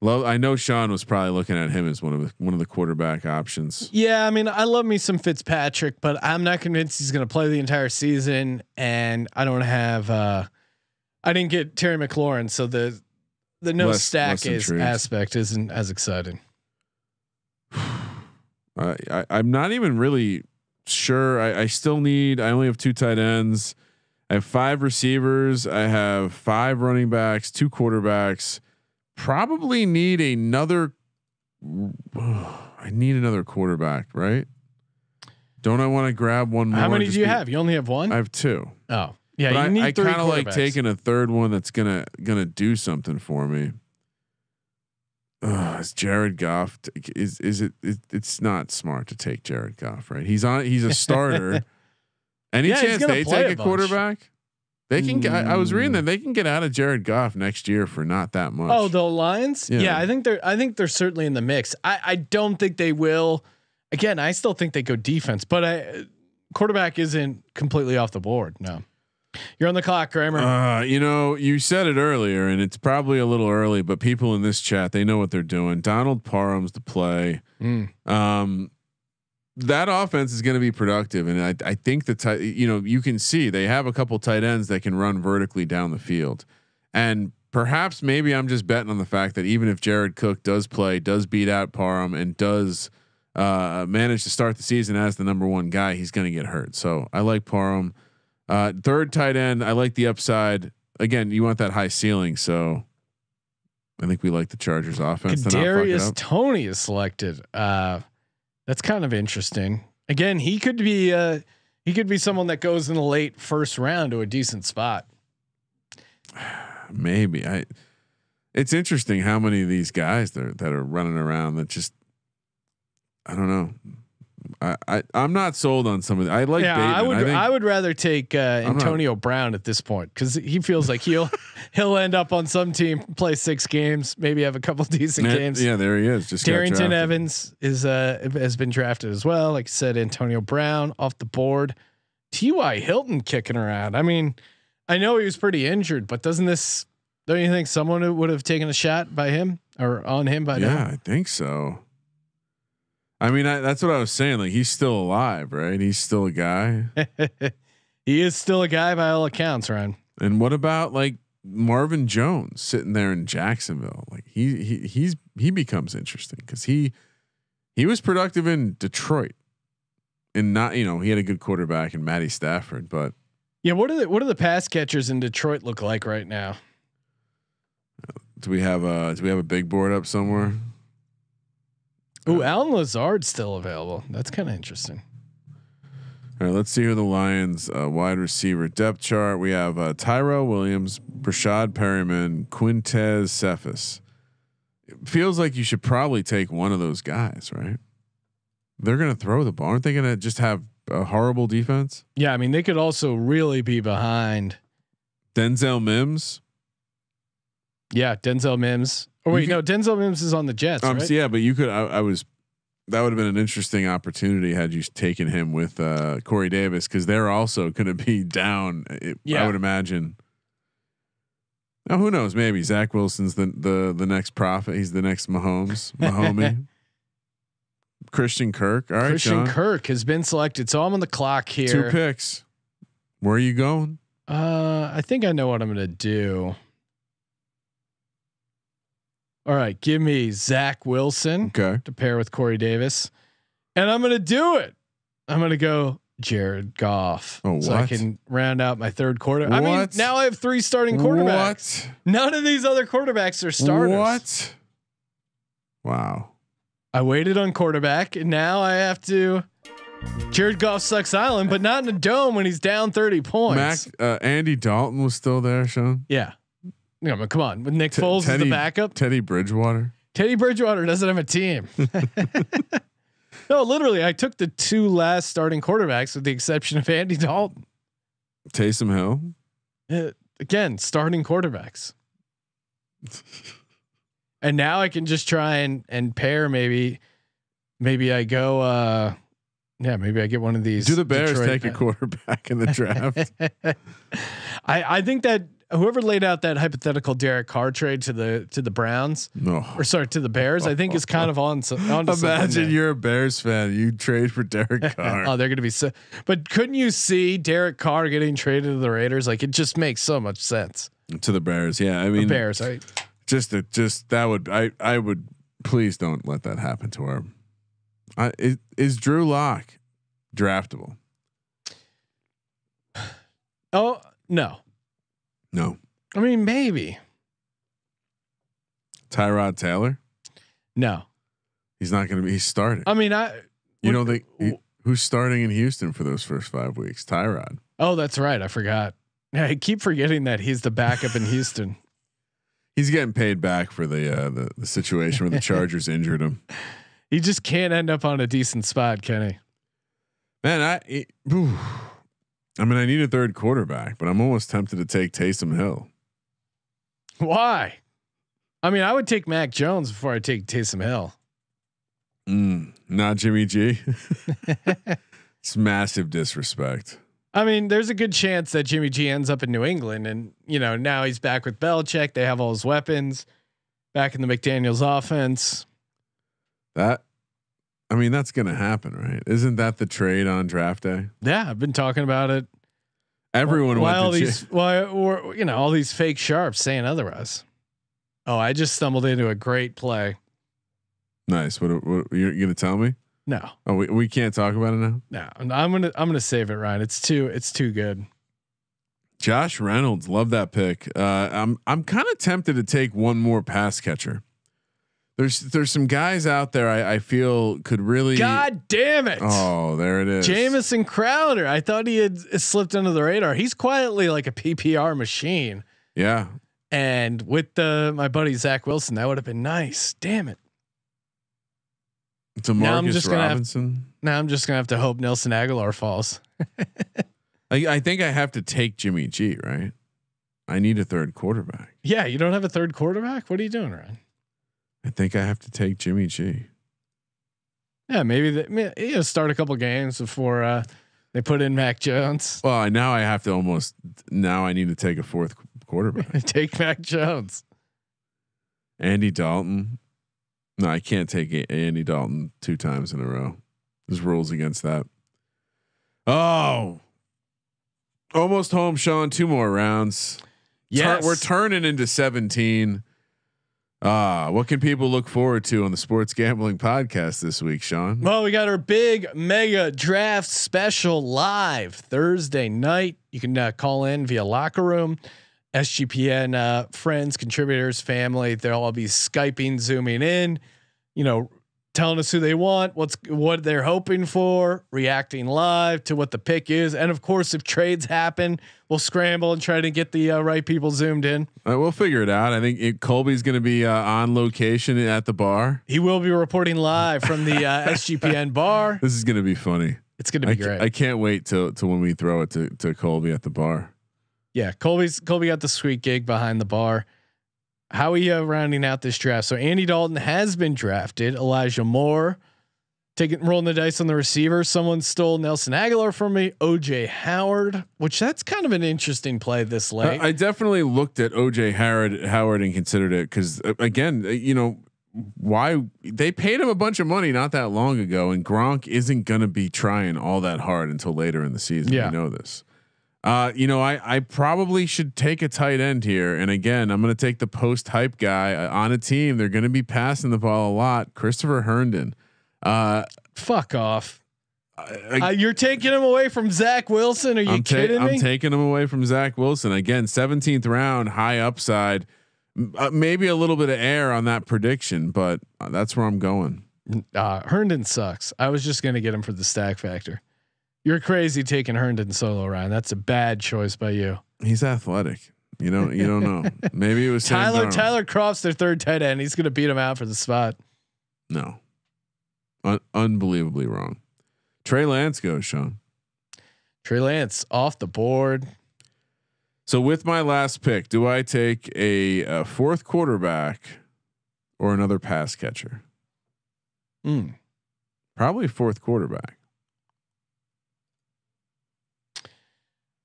I know Sean was probably looking at him as one of the quarterback options. Yeah, I mean, I love me some Fitzpatrick, but I'm not convinced he's going to play the entire season, and I don't have. I didn't get Terry McLaurin, so the aspect isn't as exciting. I'm not even really sure. I still need. I only have 2 tight ends. I have 5 receivers. I have 5 running backs, 2 quarterbacks. Probably need another. I need another quarterback, right? Don't I want to grab one more? How many do you have? You only have 1. I have 2. Oh, yeah. But I kind of like taking a third one that's gonna do something for me. Is Jared Goff? It's not smart to take Jared Goff, right? He's a starter. Any chance they take a quarterback? They can. I was reading that they can get out of Jared Goff next year for not that much. Oh, the Lions. Yeah. I think they're certainly in the mix. I don't think they will. Again, I still think they go defense, but quarterback isn't completely off the board. No, you're on the clock, Kramer. You know, you said it earlier, and it's probably a little early, but people in this chat, they know what they're doing. Donald Parham's the play. That offense is going to be productive, and I think you can see they have a couple tight ends that can run vertically down the field, and perhaps maybe I'm just betting on the fact that even if Jared Cook does play, does beat out Parham, and does manage to start the season as the number 1 guy, he's going to get hurt. So I like Parham, third tight end. I like the upside. Again, you want that high ceiling, so I think we like the Chargers offense. Kadarius Toney is selected. That's kind of interesting. Again, he could be someone that goes in the late first round to a decent spot. Maybe it's interesting how many of these guys that are running around that just, I don't know. I'm not sold on some of them. I like. Yeah, Bateman. I would rather take Antonio Brown at this point because he feels like he'll end up on some team, play 6 games, maybe have a couple decent games. Yeah, there he is. Just Darrington Evans is has been drafted as well. Like I said, Antonio Brown off the board. T.Y. Hilton kicking around. I mean, I know he was pretty injured, but don't you think someone would have taken a shot by him or on him by now? Yeah, I think so. I mean, that's what I was saying. Like, he's still alive, right? He's still a guy. He is still a guy by all accounts, Ryan. And what about like Marvin Jones sitting there in Jacksonville? Like he becomes interesting because he was productive in Detroit, and not, you know, he had a good quarterback in Matty Stafford, but yeah. What do the pass catchers in Detroit look like right now? Do we have a big board up somewhere? Oh, Allen Lazard's still available. That's kind of interesting. All right, let's see who the Lions wide receiver depth chart. We have Tyrell Williams, Brashad Perryman, Quintez Cephas. It feels like you should probably take one of those guys, right? They're going to throw the ball. Aren't they going to just have a horrible defense? Yeah. I mean, they could also really be behind Denzel Mims. Yeah. Denzel Mims. Oh wait, no, Denzel Mims is on the Jets. Right? So yeah, but you could. That would have been an interesting opportunity had you taken him with Corey Davis, because they're also going to be down. I would imagine. Now who knows? Maybe Zach Wilson's the next prophet. He's the next Mahomes. Christian Kirk. All right, Christian Kirk has been selected, so I'm on the clock here. 2 picks. Where are you going? I think I know what I'm going to do. All right, give me Zach Wilson to pair with Corey Davis, and I'm going to do it. I'm going to go Jared Goff, so I can round out my third quarter. I mean, now I have 3 starting quarterbacks. None of these other quarterbacks are starters. What? Wow. I waited on quarterback, and now I have to. Jared Goff sucks island, but not in a dome when he's down 30 points. Andy Dalton was still there, Sean. Yeah. No, but come on. With Nick Foles as the backup, Teddy Bridgewater doesn't have a team. No, literally, I took the 2 last starting quarterbacks with the exception of Andy Dalton. Taysom Hill, again, starting quarterbacks. And now I can just try and pair. Maybe I go. Maybe I get one of these. Do the Bears Detroit take a quarterback in the draft? I think that. Whoever laid out that hypothetical Derek Carr trade to the Browns, to the Bears, I think is kind of on. Imagine you're a Bears fan, you trade for Derek Carr. Oh, they're going to be so. But couldn't you see Derek Carr getting traded to the Raiders? Like, it just makes so much sense. To the Bears, yeah. I mean, the Bears, right? Please don't let that happen to our. Is Drew Lock draftable? Oh no. No, I mean maybe. Tyrod Taylor. No, he's not going to be. He's starting. I mean, who's starting in Houston for those first 5 weeks? Tyrod. Oh, that's right. I forgot. I keep forgetting that he's the backup in Houston. He's getting paid back for the situation where the Chargers injured him. He just can't end up on a decent spot, can he? Man, I mean, I need a third quarterback, but I'm almost tempted to take Taysom Hill. Why? I mean, I would take Mac Jones before I take Taysom Hill. Not Jimmy G. It's massive disrespect. I mean, there's a good chance that Jimmy G ends up in New England, and now he's back with Belichick. They have all his weapons back in the McDaniels offense. That's going to happen, right? Isn't that the trade on draft day? Yeah, I've been talking about it. Everyone all these fake sharps saying otherwise. Oh, I just stumbled into a great play. Nice. What you're going to tell me? No. Oh, we can't talk about it now? No. I'm going to save it, Ryan. It's too good. Josh Reynolds, love that pick. I'm kind of tempted to take one more pass catcher. There's some guys out there I feel could really. God damn it! Oh, there it is. Jamison Crowder. I thought he had slipped under the radar. He's quietly like a PPR machine. Yeah. And with my buddy Zach Wilson, that would have been nice. Damn it. Demarcus Robinson. Now I'm just gonna have to hope Nelson Aguilar falls. I think I have to take Jimmy G. Right. I need a third quarterback. Yeah, you don't have a third quarterback. What are you doing, Ryan? I think I have to take Jimmy G. Yeah, maybe start a couple games before They put in Mac Jones. Well, now I have to almost. Now I need to take a fourth quarterback. Take Mac Jones. Andy Dalton. No, I can't take Andy Dalton two times in a row. There's rules against that. Oh, almost home, Sean. Two more rounds. Yes, we're turning into 17. What can people look forward to on the Sports Gambling Podcast this week, Sean? Well, we got our big mega draft special live Thursday night. You can call in via Locker Room. SGPN friends, contributors, family, they'll all be Skyping, zooming in, you know, telling us who they want, what they're hoping for, reacting live to what the pick is. And of course, if trades happen, we'll scramble and try to get the right people zoomed in. We'll figure it out. I think Colby's going to be on location at the bar. He will be reporting live from the SGPN bar. This is going to be funny. It's going to be great. I can't wait to when we throw it to Colby at the bar. Yeah, Colby got the sweet gig behind the bar. How are you rounding out this draft? So Andy Dalton has been drafted. Elijah Moore, rolling the dice on the receiver. Someone stole Nelson Aguilar from me. OJ Howard, which that's kind of an interesting play this late. I definitely looked at OJ Howard and considered it because again, you know, why they paid him a bunch of money not that long ago, and Gronk isn't going to be trying all that hard until later in the season. Yeah. We know this. You know, I probably should take a tight end here. And again, I'm going to take the post hype guy on a team. They're going to be passing the ball a lot. Christopher Herndon. Fuck off. You're taking him away from Zach Wilson. Are you kidding me? I'm taking him away from Zach Wilson again. 17th round, high upside, maybe a little bit of air on that prediction, but that's where I'm going. Herndon sucks. I was just going to get him for the stack factor. You're crazy taking Herndon solo round. That's a bad choice by you. He's athletic. You know, you don't know. Maybe it was Tyler Croft's their third tight end. He's going to beat him out for the spot. No. Unbelievably wrong. Trey Lance goes, Sean. Trey Lance off the board. So with my last pick, do I take a fourth quarterback or another pass catcher? Probably fourth quarterback.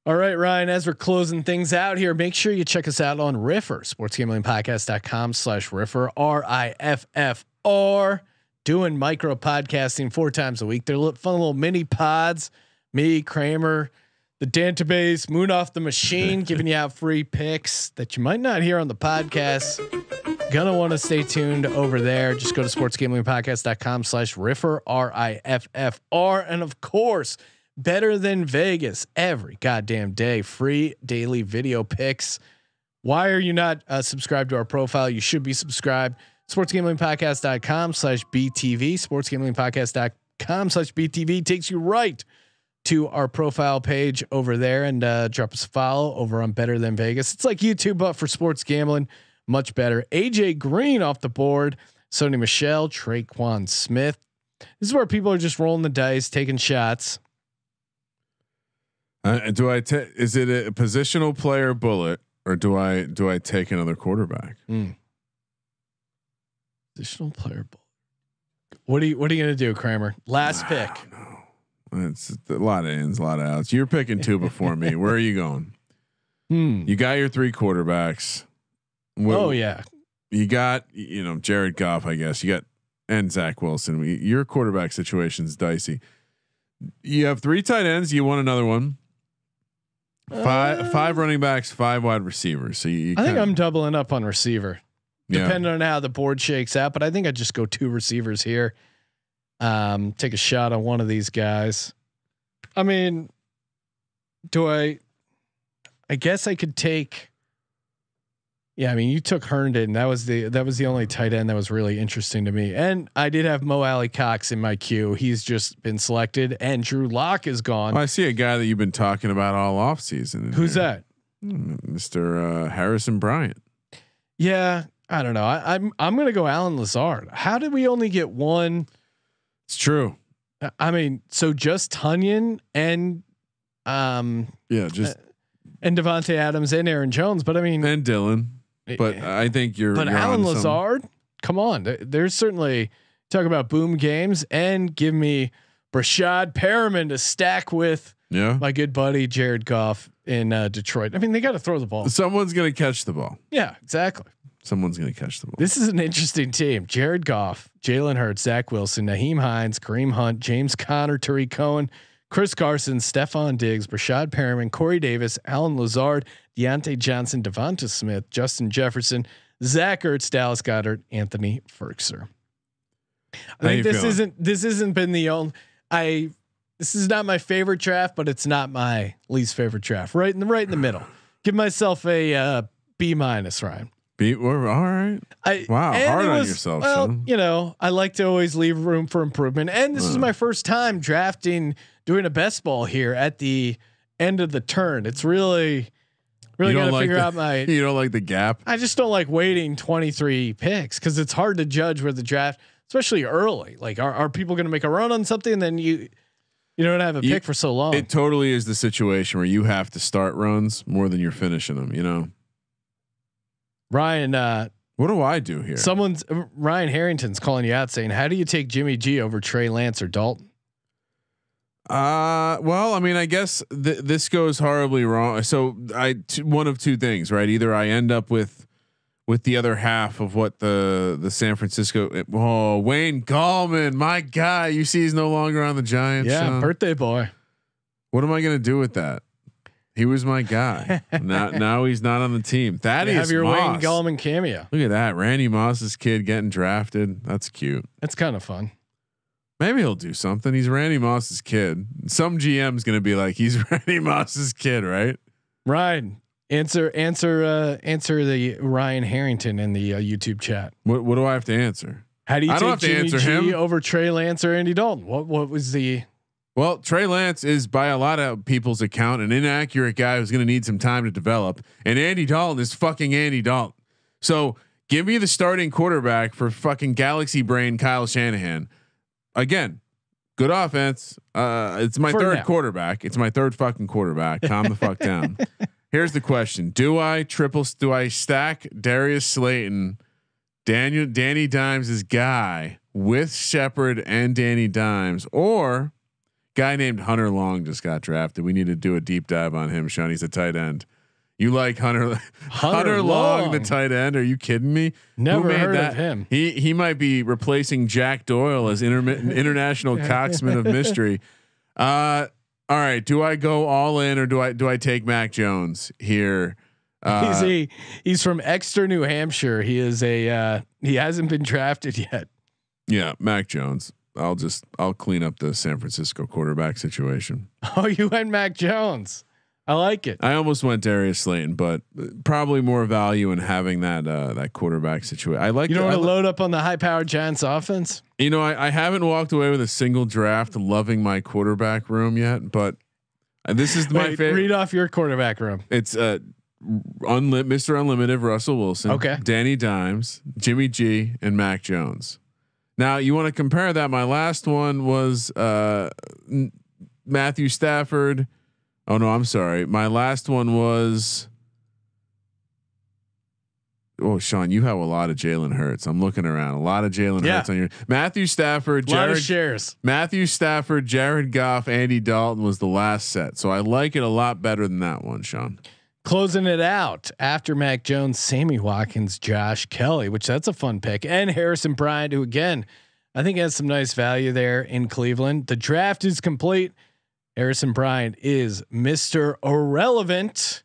All right, Ryan, as we're closing things out here, make sure you check us out on Riffr, sportsgamblingpodcast.com/Riffr, RIFFR, doing micro podcasting 4 times a week. They're fun little mini pods, me, Kramer, the Dantabase, Moon Off the Machine, giving you out free picks that you might not hear on the podcast. Gonna want to stay tuned over there. Just go to sportsgamblingpodcast.com/Riffr, RIFFR, and of course, Better Than Vegas every goddamn day. Free daily video picks. Why are you not subscribed to our profile? You should be subscribed. sportsgamblingpodcast.com/BTV. sportsgamblingpodcast.com/BTV takes you right to our profile page over there, and drop us a follow over on Better Than Vegas. It's like YouTube, but for sports gambling, much better. AJ Green off the board. Sony Michelle, Traquan Smith. This is where people are just rolling the dice, taking shots. Is it a positional player bullet, or do I take another quarterback? Positional player bullet. What are you gonna do, Kramer? Last pick. No, it's a lot of ins, a lot of outs. You're picking two before me. Where are you going? You got your three quarterbacks. Oh yeah. You got Jared Goff, I guess. You got and Zach Wilson. Your quarterback situation's dicey. You have 3 tight ends. You want another one. 5 running backs, 5 wide receivers. So I think I'm doubling up on receiver, depending on how the board shakes out. But I think I just go 2 receivers here. Take a shot on one of these guys. I mean, I guess I could take. Yeah, I mean, you took Herndon. That was the only tight end that was really interesting to me. And I did have Mo Alley Cox in my queue. He's just been selected, and Drew Lock is gone. Well, I see a guy that you've been talking about all off season. Who's there. That? Mr. Harrison Bryant. Yeah, I don't know. I'm gonna go Alan Lazard. How did we only get one? It's true. I mean, so just Tunyon and and Davante Adams and Aaron Jones, but I mean, and Dylan. But I think you're Alan Lazard. Come on, there's certainly talk about boom games, and give me Brashad Perriman to stack with Yeah. My good buddy, Jared Goff in Detroit. I mean, they got to throw the ball. Someone's going to catch the ball. Yeah, exactly. Someone's going to catch the ball. This is an interesting team. Jared Goff, Jalen Hurts, Zach Wilson, Naheem Hines, Kareem Hunt, James Conner, Tariq Cohen, Chris Carson, Stefan Diggs, Rashad Perriman, Corey Davis, Alan Lazard, Deontay Johnson, DeVonta Smith, Justin Jefferson, Zach Ertz, Dallas Goedert, Anthony Firkser. I think this isn't been the only. This is not my favorite draft, but it's not my least favorite draft. Right in the middle. Give myself a B-, Ryan. We're all right. Hard on yourself. Well, son. You know, I like to always leave room for improvement, and this is my first time drafting, doing a best ball here at the end of the turn. It's really got to figure out my. You don't like the gap. I just don't like waiting 23 picks because it's hard to judge where the draft, especially early. Like, are people going to make a run on something? And then you don't have a pick for so long. It totally is the situation where you have to start runs more than you're finishing them. You know. Ryan, what do I do here? Ryan Harrington's calling you out saying, how do you take Jimmy G over Trey Lance or Dalton? Well, I mean, I guess this goes horribly wrong. So one of two things, right? Either I end up with the other half of what the San Francisco, Wayne Gallman, my guy, you see, he's no longer on the Giants. Yeah. Son. Birthday boy. What am I going to do with that? He was my guy. Now he's not on the team. Thaddeus Moss. Have your Wayne Gallman cameo. Look at that, Randy Moss's kid getting drafted. That's cute. That's kind of fun. Maybe he'll do something. He's Randy Moss's kid. Some GM's going to be like, he's Randy Moss's kid, right? Ryan, answer the Ryan Harrington in the YouTube chat. What do I have to answer? How do you take Jimmy G over Trey Lance or Andy Dalton? What was the? Well, Trey Lance is, by a lot of people's account, an inaccurate guy who's going to need some time to develop. And Andy Dalton is fucking Andy Dalton. So give me the starting quarterback for fucking Galaxy Brain Kyle Shanahan. Again, good offense. It's my third quarterback. It's my third fucking quarterback. Calm the fuck down. Here's the question: do I stack Darius Slayton, Danny Dimes' guy with Shepard and Danny Dimes, or guy named Hunter Long just got drafted? We need to do a deep dive on him, Sean. He's a tight end. You like Hunter Long, the tight end? Are you kidding me? Never heard of him. He might be replacing Jack Doyle as international coxman of mystery. All right, do I go all in or do I take Mac Jones here? He's from Exeter, New Hampshire. He is he hasn't been drafted yet. Yeah, Mac Jones. I'll clean up the San Francisco quarterback situation. Oh, you went Mac Jones. I like it. I almost went Darius Slayton, but probably more value in having that that quarterback situation. I like. You don't want to load up on the high-powered Giants offense. You know, I haven't walked away with a single draft loving my quarterback room yet, but this is my favorite. Read off your quarterback room. It's Mr. Unlimited Russell Wilson, okay, Danny Dimes, Jimmy G, and Mac Jones. Now you want to compare that. My last one was Matthew Stafford. Oh no, I'm sorry. My last one was. Oh, Sean, you have a lot of Jalen Hurts. I'm looking around. A lot of Jalen Hurts on your Matthew Stafford, Jared shares. Matthew Stafford, Jared Goff, Andy Dalton was the last set. So I like it a lot better than that one, Sean. Closing it out after Mac Jones, Sammy Watkins, Josh Kelly, which that's a fun pick, and Harrison Bryant, who again, I think has some nice value there in Cleveland. The draft is complete. Harrison Bryant is Mr. Irrelevant.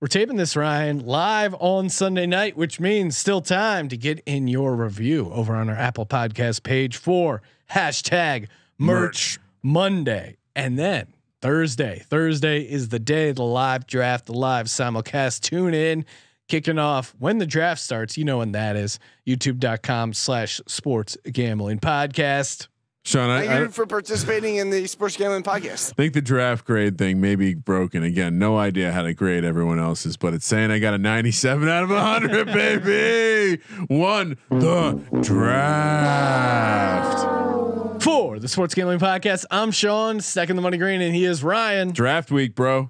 We're taping this, Ryan, live on Sunday night, which means still time to get in your review over on our Apple Podcast page for #merch Monday. And then Thursday is the day of the live draft, the live simulcast. Tune in, kicking off when the draft starts. You know when that is. YouTube.com/sports gambling podcast. Sean, thank you for participating in the Sports Gambling Podcast. I think the draft grade thing may be broken again. No idea how to grade everyone else's, but it's saying I got a 97 out of 100, baby. Won the draft. For the Sports Gambling Podcast, I'm Sean, stacking the money green, and he is Ryan. Draft week, bro.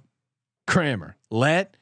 Kramer. Let